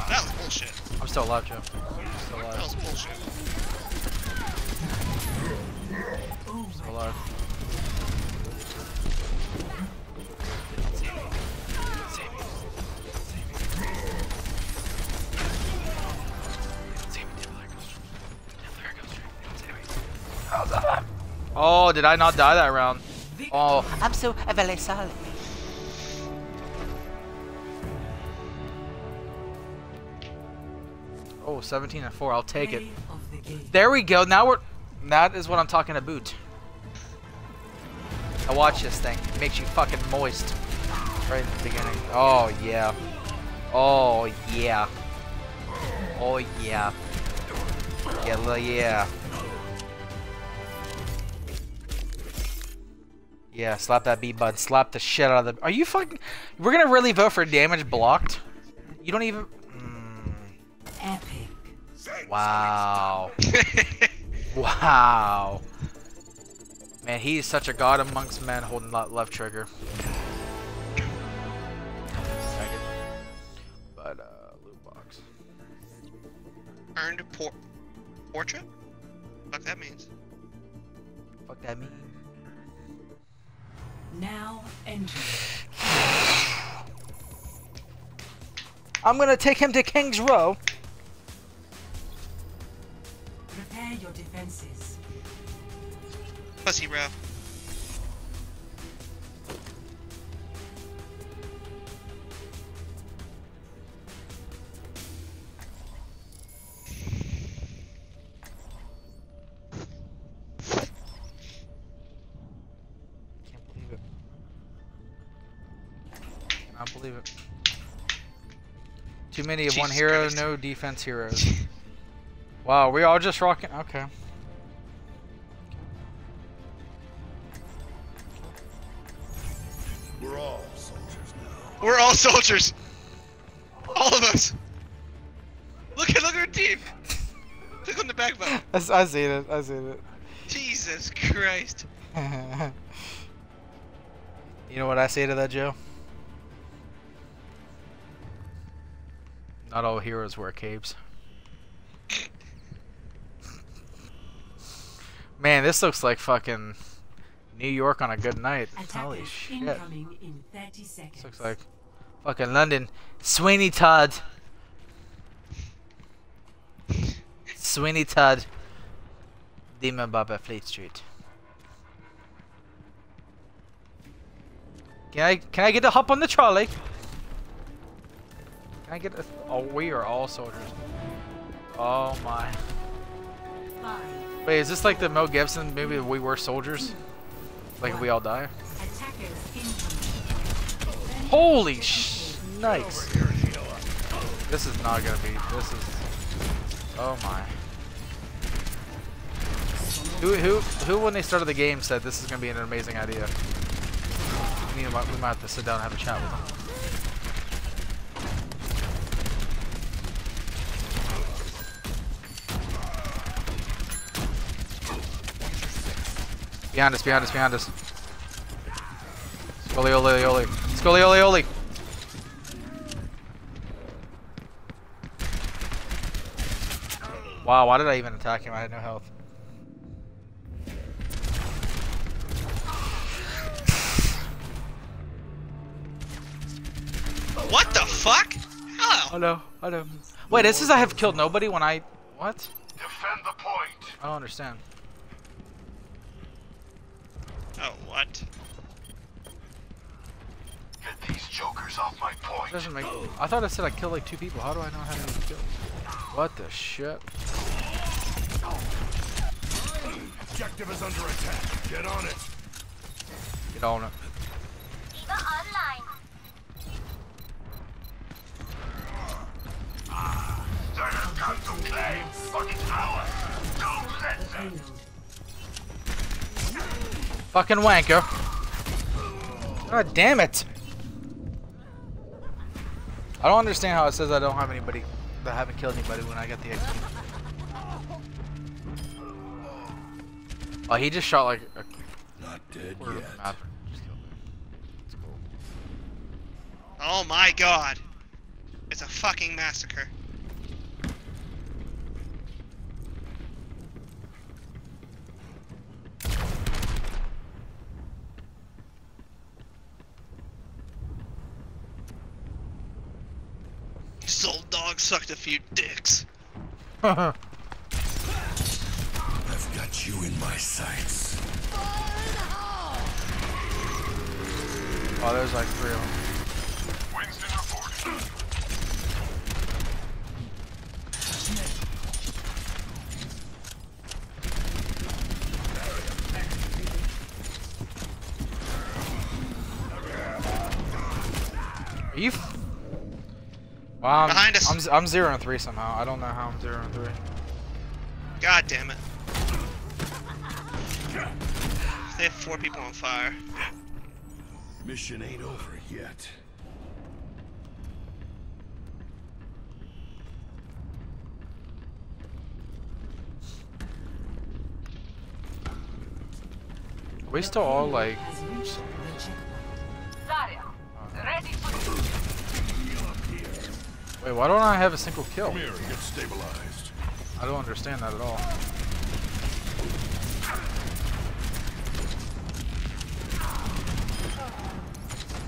That was bullshit. I'm still alive, Joe. I'm still alive. That was bullshit. I'm still alive. Oh, did I not die that round? Oh, I'm so very sorry. Oh, seventeen and four. I'll take it. There we go. Now we're. That is what I'm talking about. Now watch this thing. It makes you fucking moist. Right at the beginning. Oh yeah. Oh yeah. Oh yeah. Yeah, yeah. Yeah, slap that B bud. Slap the shit out of the. Are you fucking? We're gonna really vote for damage blocked? You don't even. Mm. Epic. Wow. Wow. Man, he is such a god amongst men, holding that left trigger. But uh, loot box. Earned por portrait. Fuck that means. Fuck that means. Now enter. I'm going to take him to King's Row. Prepare your defenses. Pussy, bro. Believe it. Too many of Jesus one hero, Christ. No defense heroes. Wow, we all just rocking. Okay. We're all soldiers now. We're all soldiers. All of us. Look at look at our team. Look on the backbone. I see it. I see it. Jesus Christ. You know what I say to that, Joe? Not all heroes wear capes. Man, this looks like fucking New York on a good night. Attack. Holy shit. In this looks like fucking London. Sweeney Todd. Sweeney Todd. Demon Baba Fleet Street. Can I can I get a hop on the trolley? Can I get a... Oh, we are all soldiers. Oh, my. Wait, is this like the Mel Gibson movie, We Were Soldiers? Like, if we all die? Holy sh... Nice. This is not gonna be... This is... Oh, my. Who, who, who, when they started the game, said this is gonna be an amazing idea? We, need, we might have to sit down and have a chat with them. Behind us, behind us, behind us. Scoliolioli. Scoliolioli. Wow, why did I even attack him? I had no health. What the fuck? Oh. Hello, hello. Wait, this is I have killed nobody when I... What? Defend the point. I don't understand. Oh, what? Get these jokers off my point. Doesn't make. I thought I said I killed like two people. How do I not have any kills? What the shit? Objective is under attack. Get on it. Get on it. Eva online. They have come to claim fucking power. Don't let them. Fucking wanker. God damn it. I don't understand how it says I don't have anybody that haven't killed anybody when I get the X P. Oh, he just shot like a not dead yet. Oh my god. It's a fucking massacre. Old dog sucked a few dicks. I've got you in my sights. Oh, there's like three of them. Winston reported. Are you f Well, I'm, behind us. I'm, I'm zero and three somehow. I don't know how I'm zero and three. God damn it! They have four people on fire. Mission ain't over yet. Are we still all like? Zarya, ready for. Wait, why don't I have a single kill? Mirror gets stabilized. I don't understand that at all.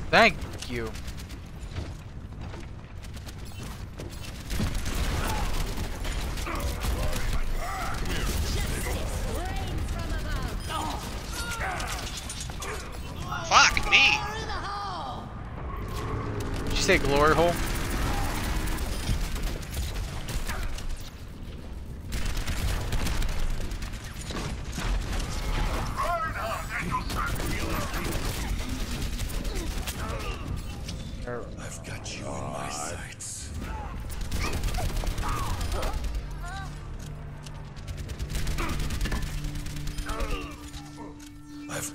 Thank you. say glory hole? I've got you on my sights. I've got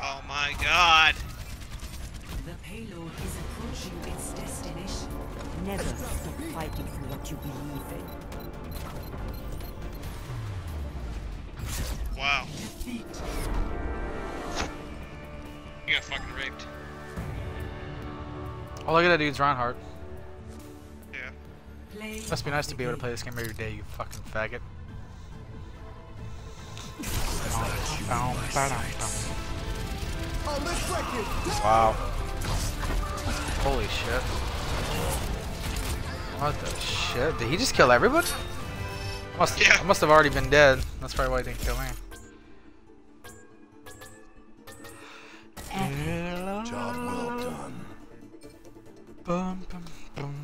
Oh my god. The payload is approaching its destination. Never stop fighting for what you believe in. Wow. Defeat. You got fucking raped. Oh, look at that dude's Reinhardt. Yeah. Play Must be nice to be able to play this game every day, you fucking faggot. Bow, bow, bow, bow. Wow. Holy shit. What the shit? Did he just kill everybody? I must, yeah. I must have already been dead. That's probably why he didn't kill me. Job well done. Bum, bum, bum.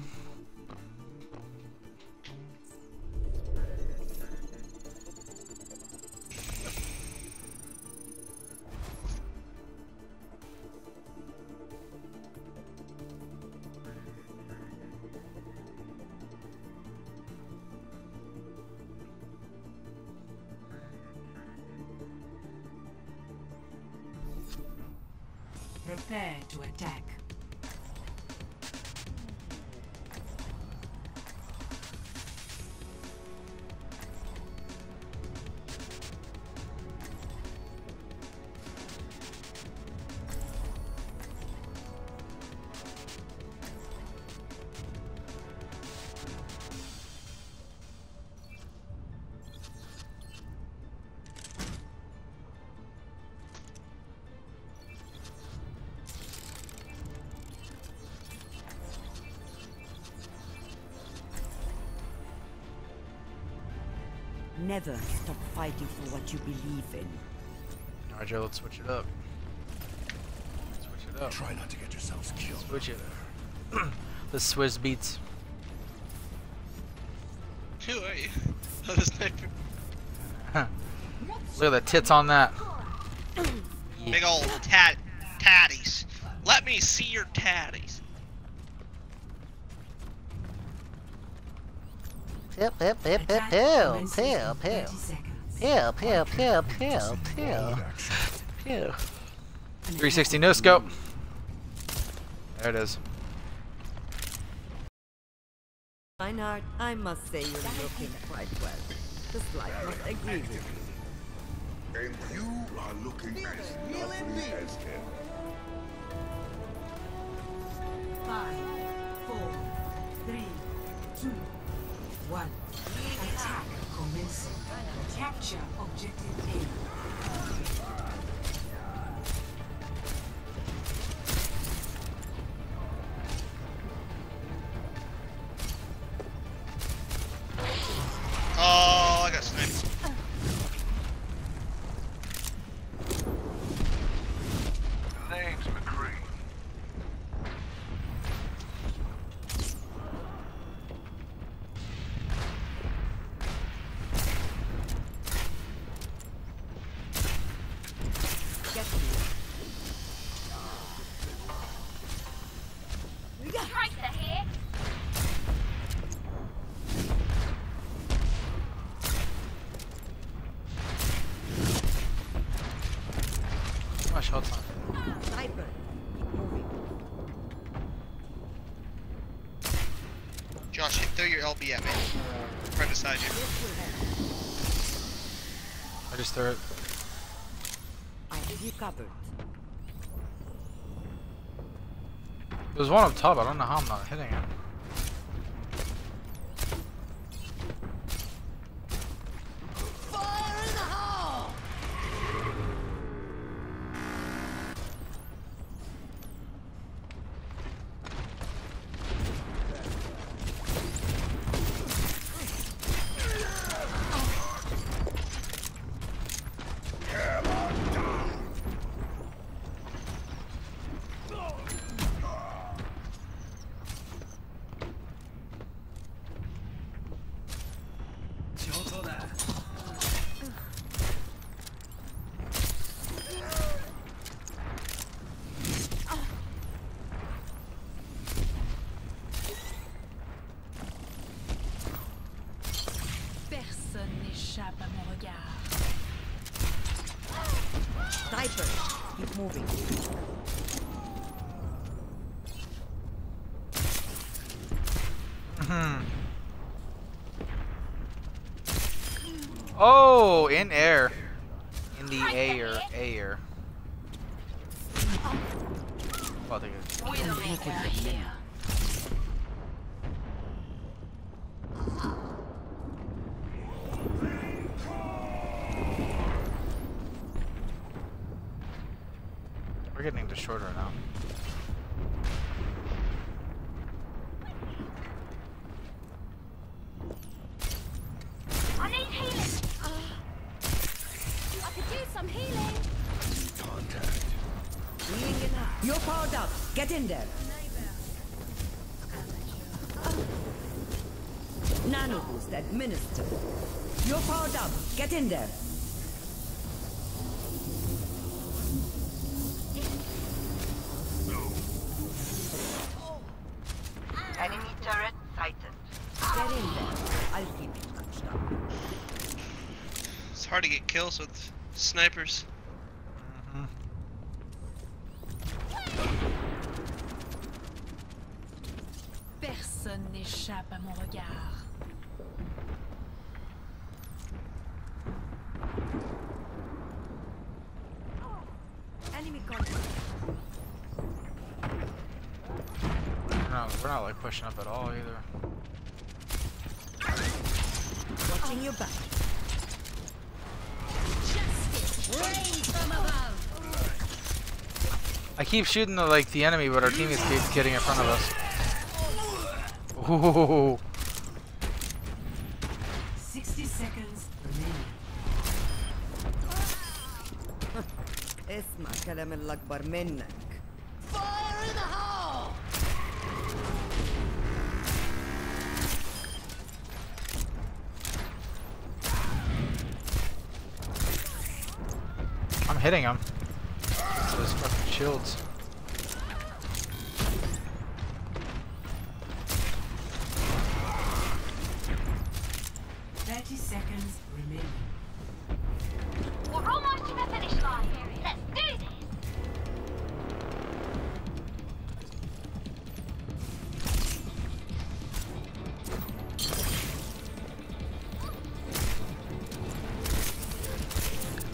Prepare to attack. Never stop fighting for what you believe in. Alright, Joe, let's switch it up. Switch it up. Try not to get yourselves killed. Switch it up. The Swiss beats. Who are you? Oh, the sniper. Look at the tits on that. Big old tat tatties. Let me see your tatties. Pill, pill, pill, pill, pill, pill, pill, pill, pill, pill, pill, pill, pill. three sixty no scope. There it is. Reinhardt, I must say you're looking quite well. Just like I agree with you. And you are looking as lovely as ever. Five, four, three, two. One. Attack commencing. Capture objective A. Oh, I got sniped. Name's McCree. Josh, throw your L B at me. Right beside you. I just threw it. I think you covered. There's one up top, I don't know how I'm not hitting it. Sniper, keep moving. Mm-hmm. Oh, in air. In the air, air. Oh, there you go. We're getting to shorter now. I need healing. Uh, I could do some healing. Contact. You're powered up. Get in there. Uh, Nano boost administered. You're powered up. Get in there. To get kills with snipers. Mm-hmm. Personne n'échappe à mon regard. Oh. Enemy contact. We're not, we're not like pushing up at all either. Watching your back. I keep shooting the, like the enemy, but our teammates keep getting in front of us. Ooh. Sixty seconds remaining. Fire in the hole! I'm hitting him. Those fucking shields. Thirty seconds remaining. We're almost to the finish line. Let's do this.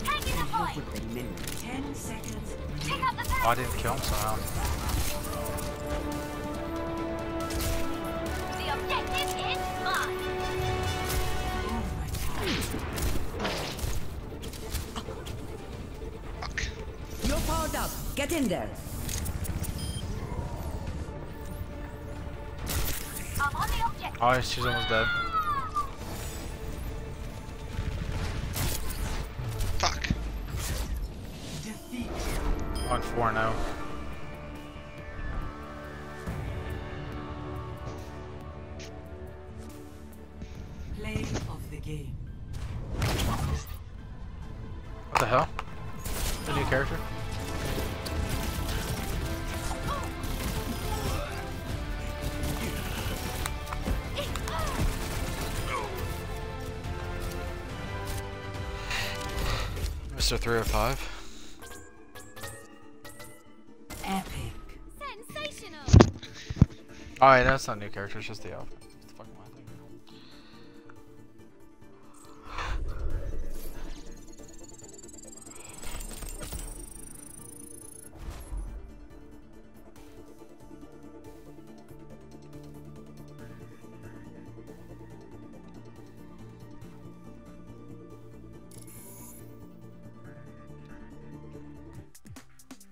Taking the point. Ten seconds. Oh, I didn't kill him somehow. The objective is mine. Oh my god. Fuck. You're powered up. Get in there. I'm on the objective. Oh, she's almost dead. Four now. Play of the game. What the hell? The new character? Mister three oh five. Oh, yeah, that's not a new character, it's just the outfit. It's the fucking one thing.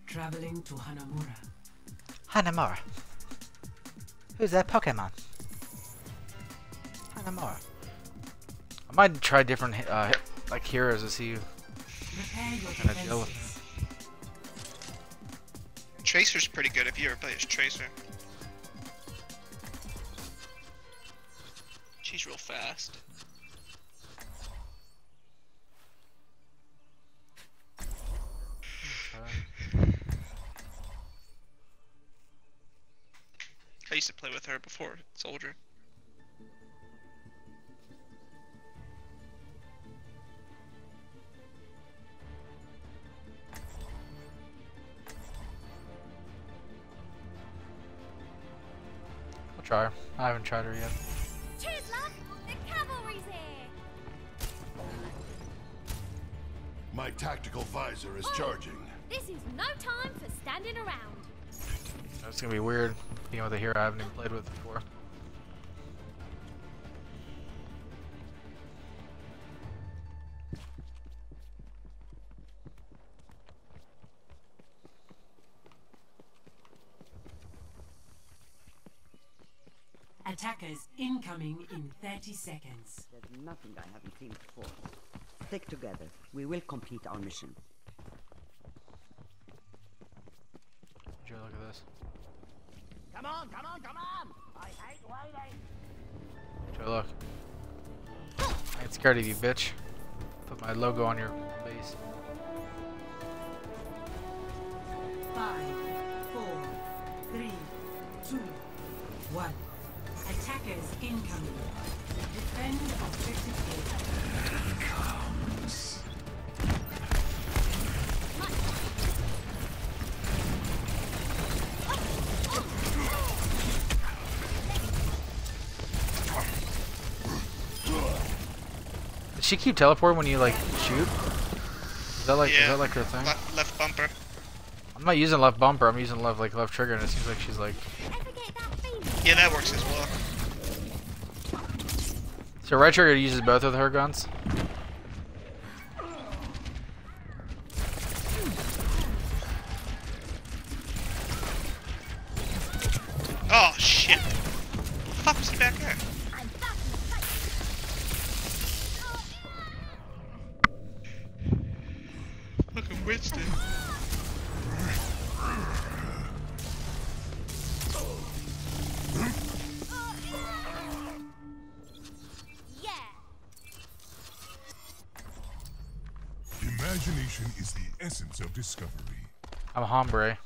Traveling to Hanamura. Hanamura. Who's that Pokemon? Hanamura. I might try different uh, like heroes to see who I'm gonna deal with. Tracer's pretty good if you ever play as Tracer. She's real fast. I used to play with her before Soldier. try. I haven't tried her yet. Cheers, love. The cavalry's here. My tactical visor is oh, charging. This is no time for standing around. That's gonna be weird being with a hero I haven't even played with before. Attackers incoming in thirty seconds. There's nothing I haven't seen before. Stick together. We will complete our mission. Would you look at this? Come on, come on, come on! I hate waiting. Would you look? I ain't scared of you, bitch. Put my logo on your base. Five, four, three, two, one. Attackers incoming. Defend objective A. Comes. Did she keep teleporting when you like shoot? Is that like yeah. is that like her thing? Le left bumper. I'm not using left bumper. I'm using left like left trigger, and it seems like she's like. Yeah, that works as well. So right trigger uses both of her guns. Oh shit! What the fuck is he back there? Look at Winston. Imagination is the essence of discovery. I'm hombre.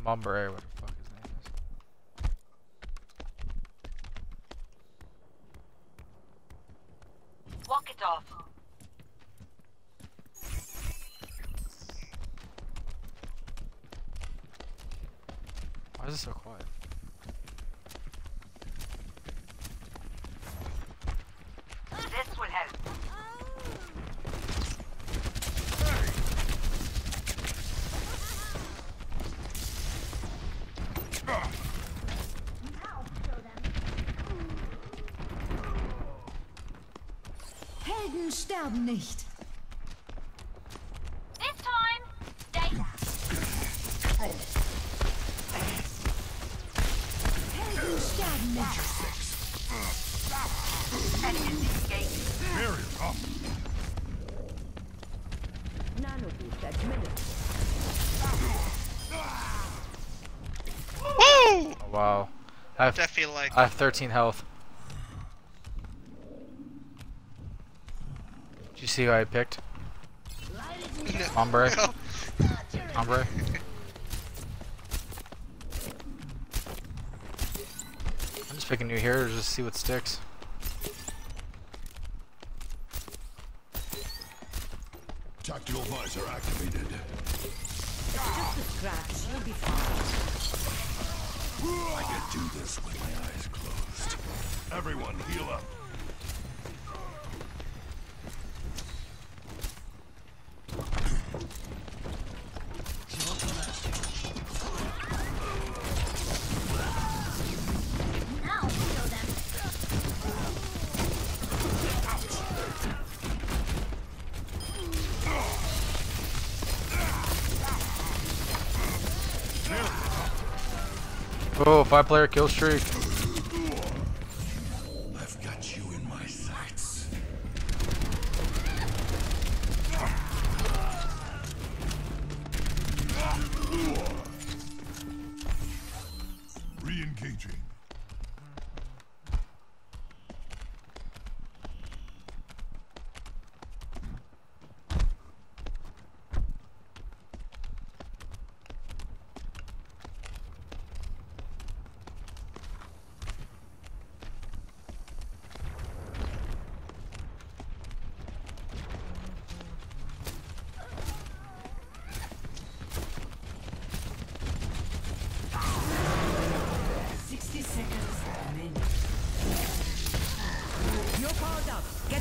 I'm hombre, what the fuck his name is. Walk it off. Why is it so quiet? This will help. Helden sterben nicht. This time, they... Helden sterben nicht. Enemy escaped. Very rough. None of these admitted. Woo! Oh, wow. I have, I feel like I have thirteen health. You see who I picked? No. Ombre. No. Ombre. I'm just picking new heroes just to see what sticks. Tactical visor activated. I can do this with my eyes closed. Everyone, heal up. Oh, five player kill streak. I've got you in my sights. Re-engaging.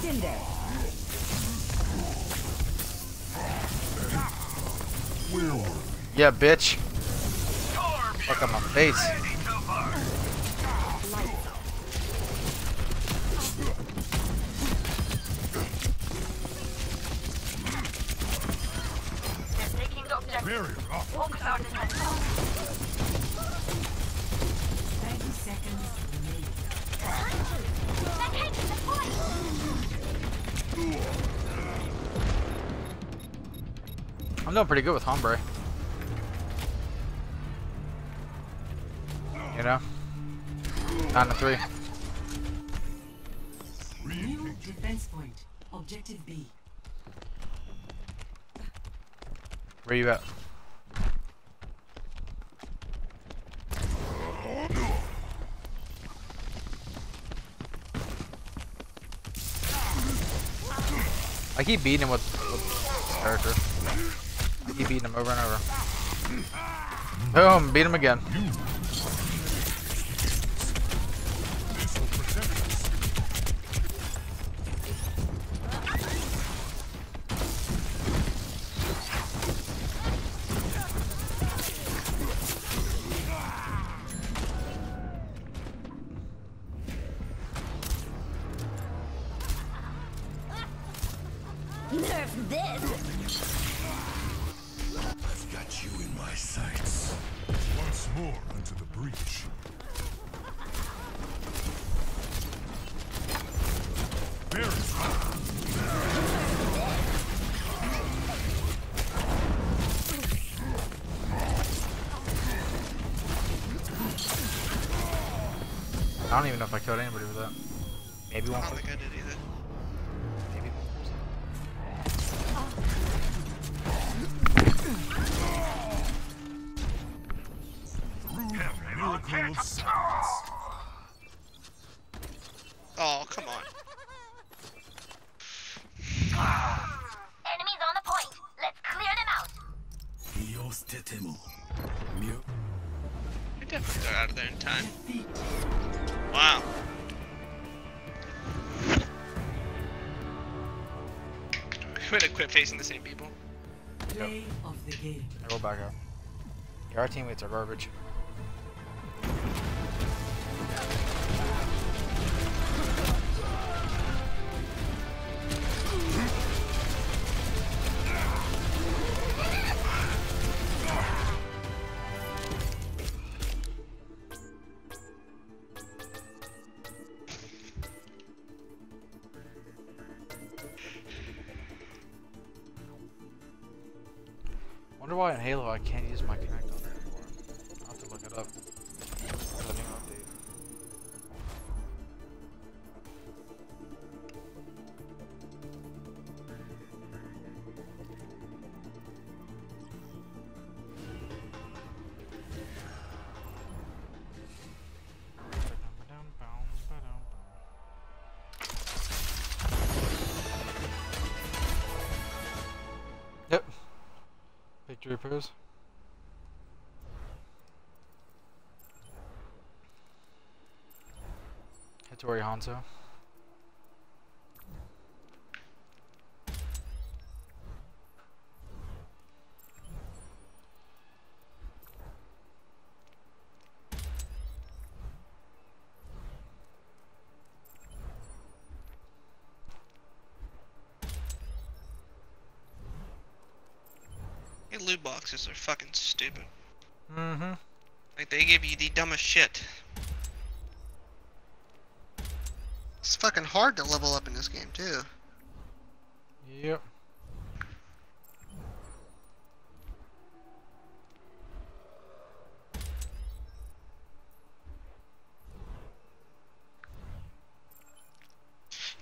Get in there. Where are we? Yeah, bitch. Fuck on my face. Barrier up. I'm doing pretty good with Hombre. You know? nine to three. New defense point. Objective B. Where you at? I keep beating him with, with this character. I keep beating him over and over. Boom! Beat him again. I don't even know if I killed anybody with that. Maybe one person. I don't think I did either. Maybe one person. Oh, come on. Enemies on the point. Let's clear them out. We definitely got out of there in time. Wow. We're gonna quit facing the same people. Yep. I go back up. Yeah, our teammates are garbage. Wonder why in Halo I can't use my connect on it anymore. I'll have to look it up. It's a new update. Yep. Victory pose. Hattori Hanzo. Loot boxes are fucking stupid. Mm-hmm. Like, they give you the dumbest shit. It's fucking hard to level up in this game, too. Yep.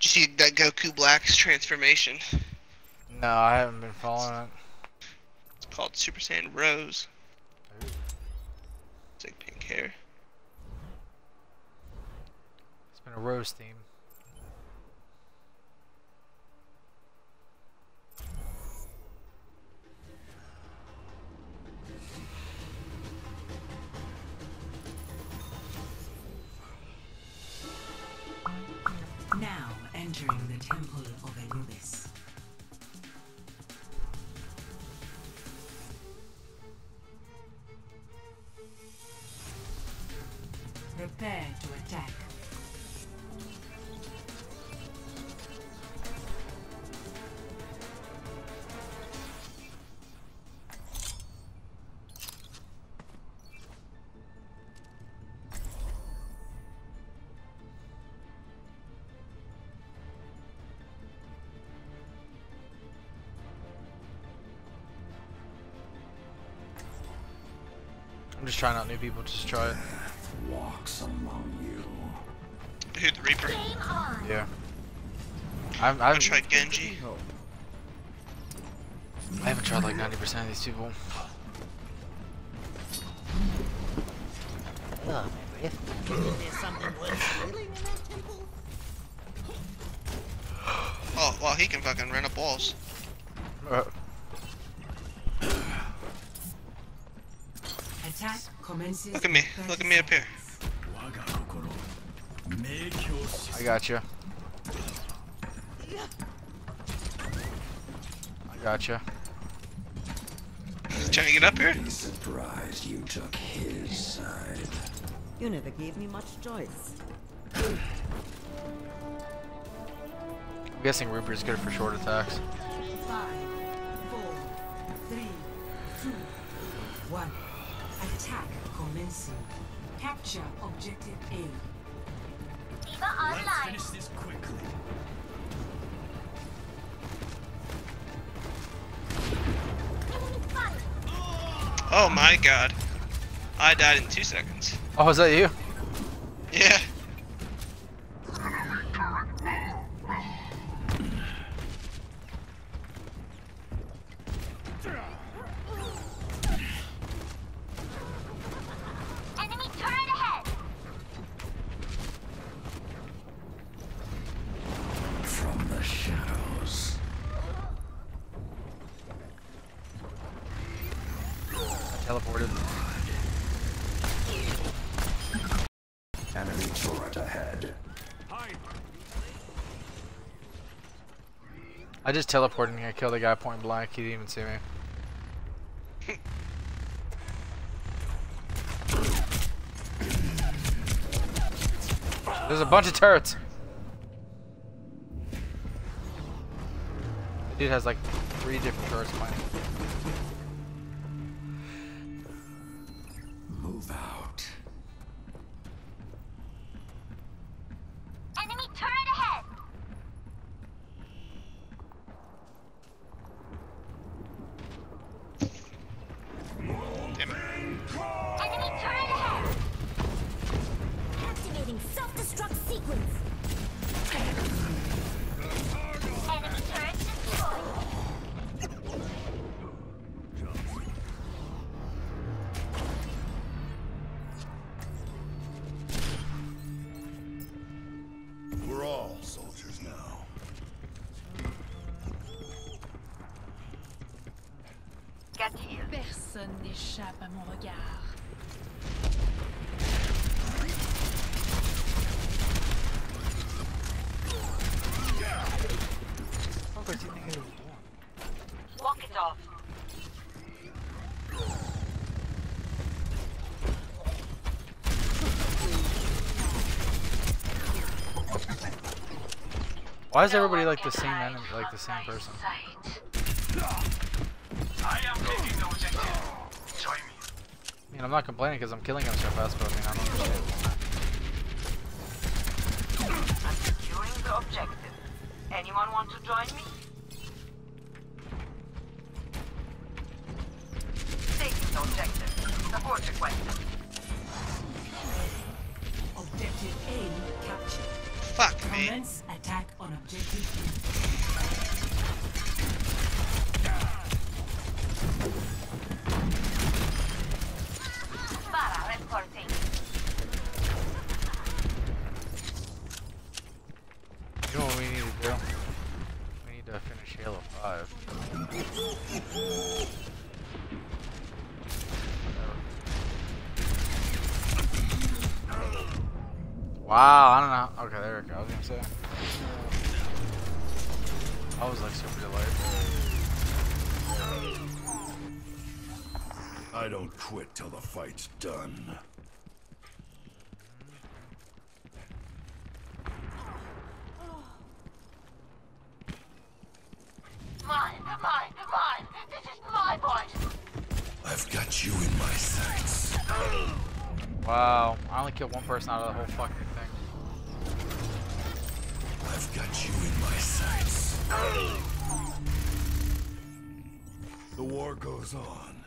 Did you see that Goku Black's transformation? No, I haven't been following it. Called Super Saiyan Rose. Ooh. It's like pink hair. It's been a rose theme. Now entering the temple. I'm just trying out new people, just try it. Walks among you. Who, the Reaper? Yeah. I've, I've, I've tried Genji. Oh. I haven't tried like ninety percent of these people. Oh, if there's something worth stealing in that temple. Oh, well, he can fucking run up walls. Uh. Attack commences. Look at me. Look at me up here. I gotcha. I gotcha. Trying to get up here? Surprised you took his side. You never gave me much choice. I'm guessing Reaper is good for short attacks. Five, four, three, two, one. Attack commencing. Capture objective A. Diva online. Let's finish this quickly. Oh my god. I died in two seconds. Oh, is that you? Yeah. Teleported. Enemy turret ahead. I just teleported in here, killed a guy point blank, he didn't even see me. There's a bunch of turrets. The dude has like three different turrets playing. Out. Enemy turret ahead. Damn it. Enemy turret ahead. Activating self-destruct sequence. Enemy turret destroyed. Échappe à mon regard. Walk it off. Why is everybody like the same enemy, like the same person? I am taking the objective. I mean, I'm not complaining because I'm killing him so fast, but I mean, I don't understand. I'm securing the objective. Anyone want to join me? Taking the objective. Support the quest. Objective A captured. Fuck me. Commence attack on objective A. Wow, I don't know. Okay, there we go. I was gonna say. I was like super delayed. I don't quit till the fight's done. Mine, mine, mine. This is my voice. I've got you in my sights. Wow, I only killed one person out of the whole fucking thing. I've got you in my sights. The war goes on.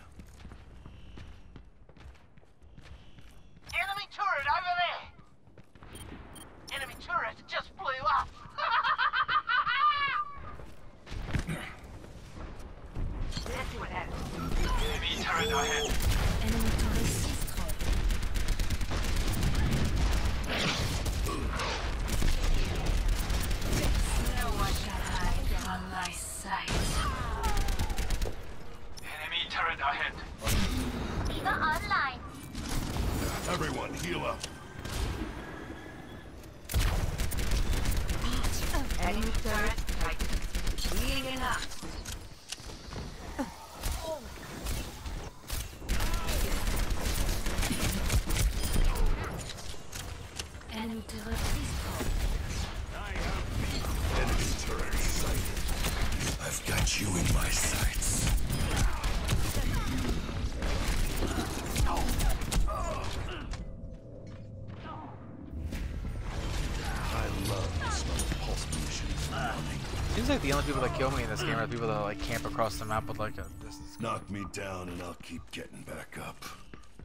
Seems like the only people that kill me in this game are the people that like camp across the map with like a distance. Knock me down and I'll keep getting back up.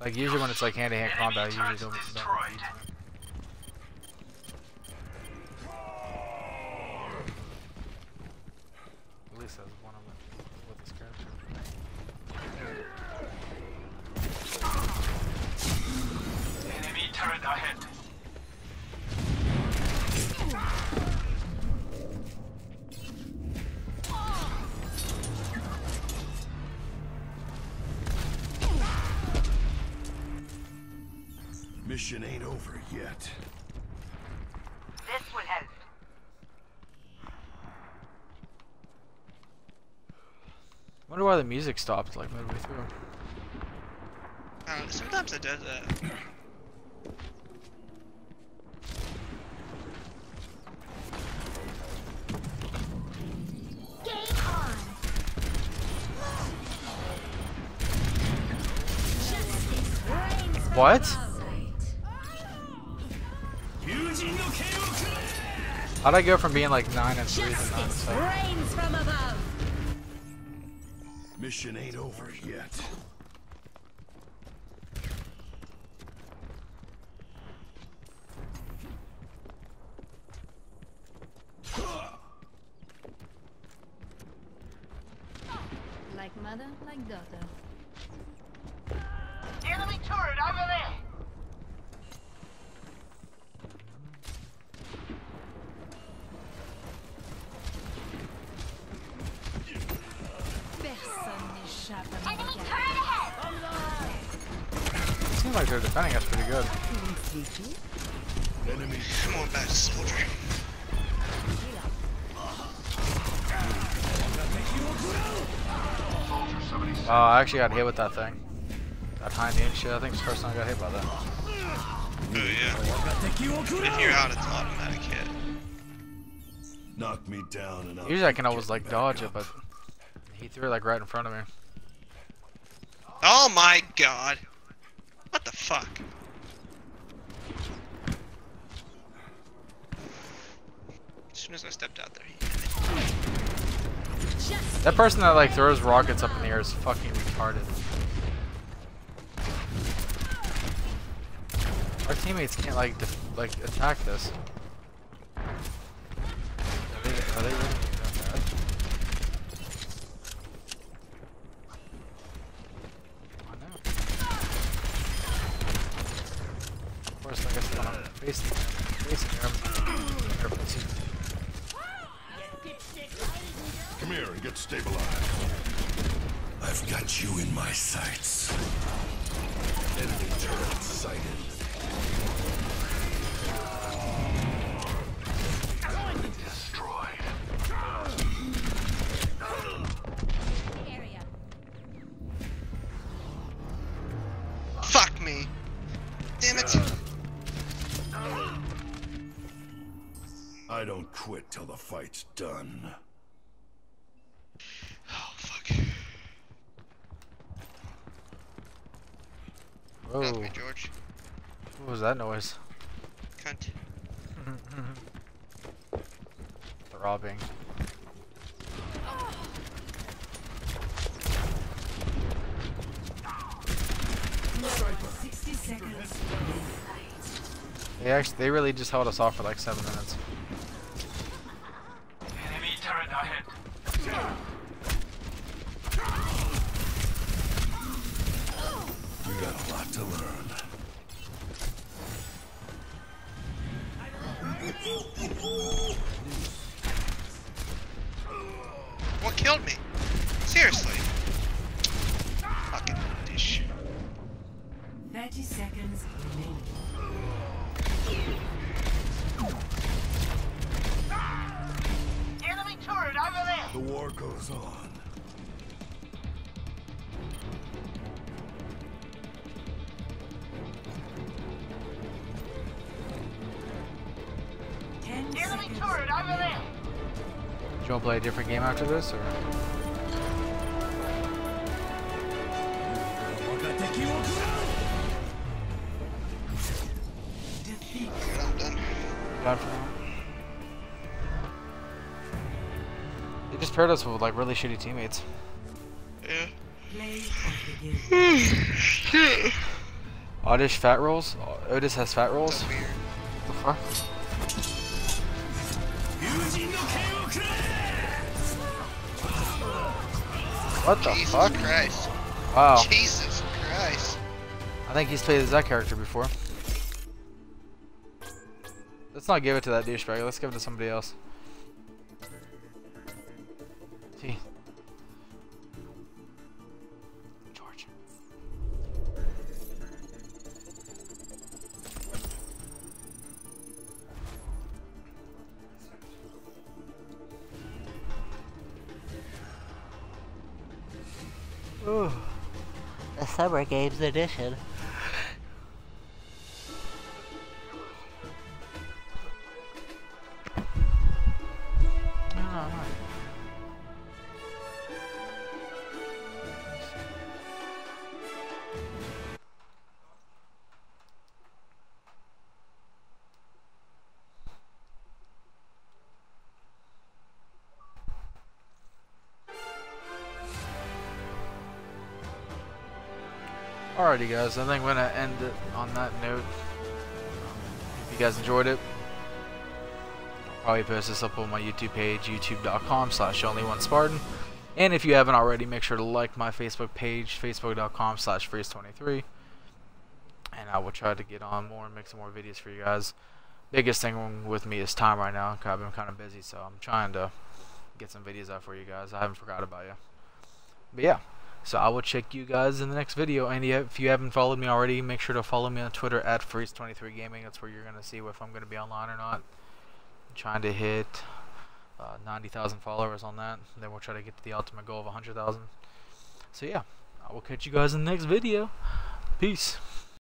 Like usually when it's like hand to hand combat, I usually don't. don't Mission ain't over yet. This will help. Wonder why the music stopped like midway through. I don't know, sometimes it does that. What? How'd I go from being like nine and three to nine and seven? Mission ain't over yet. Like mother, like daughter. Enemy turret over there. Seems like they're defending us pretty good. Enemy, come on back, soldier. Oh, I actually got hit with that thing. That hind end shit. I think it's the first time I got hit by that. Oh yeah. If you're out, it's automatic hit. Knock me down and I'll usually I can always like dodge up. it, but he threw it like right in front of me. Oh my god. What the fuck? As soon as I stepped out there, he... That person that like throws rockets up in the air is fucking retarded. Our teammates can't like def like attack this. Are they, are they really? Facing come here and get stabilized. I've got you in my sights. Enemy turret sighted. Destroyed. Fuck me. Damn it. Uh, I don't quit till the fight's done. Oh fuck. Whoa. Help me, George. What was that noise? Cunt. Throbbing. sixty seconds. They actually they really just held us off for like seven minutes. What killed me? Seriously. Fucking dish. thirty seconds. The war goes on. Enemy turret over there. Do you want to play a different game after this, or? I'm done. Done for now. They just paired us with like really shitty teammates. Yeah. Oddish fat rolls. Otis has fat rolls. What the fuck? What the Jesus fuck? Christ. Wow. Jesus Christ. I think he's played as that character before. Let's not give it to that douchebag. Let's give it to somebody else. Gee. George. Ooh. The Summer Games Edition. Alrighty guys, I think we're gonna end it on that note. If you guys enjoyed it, I'll probably post this up on my YouTube page, youtube dot com slash only one spartan. And if you haven't already, make sure to like my Facebook page, facebook dot com slash freas twenty-three. And I will try to get on more and make some more videos for you guys. Biggest thing with me is time right now, because I've been kind of busy, so I'm trying to get some videos out for you guys. I haven't forgot about you. But yeah. So I will check you guys in the next video. And if you haven't followed me already, make sure to follow me on Twitter at Freas twenty-three Gaming. That's where you're going to see if I'm going to be online or not. I'm trying to hit uh, ninety thousand followers on that. Then we'll try to get to the ultimate goal of one hundred thousand. So yeah, I will catch you guys in the next video. Peace.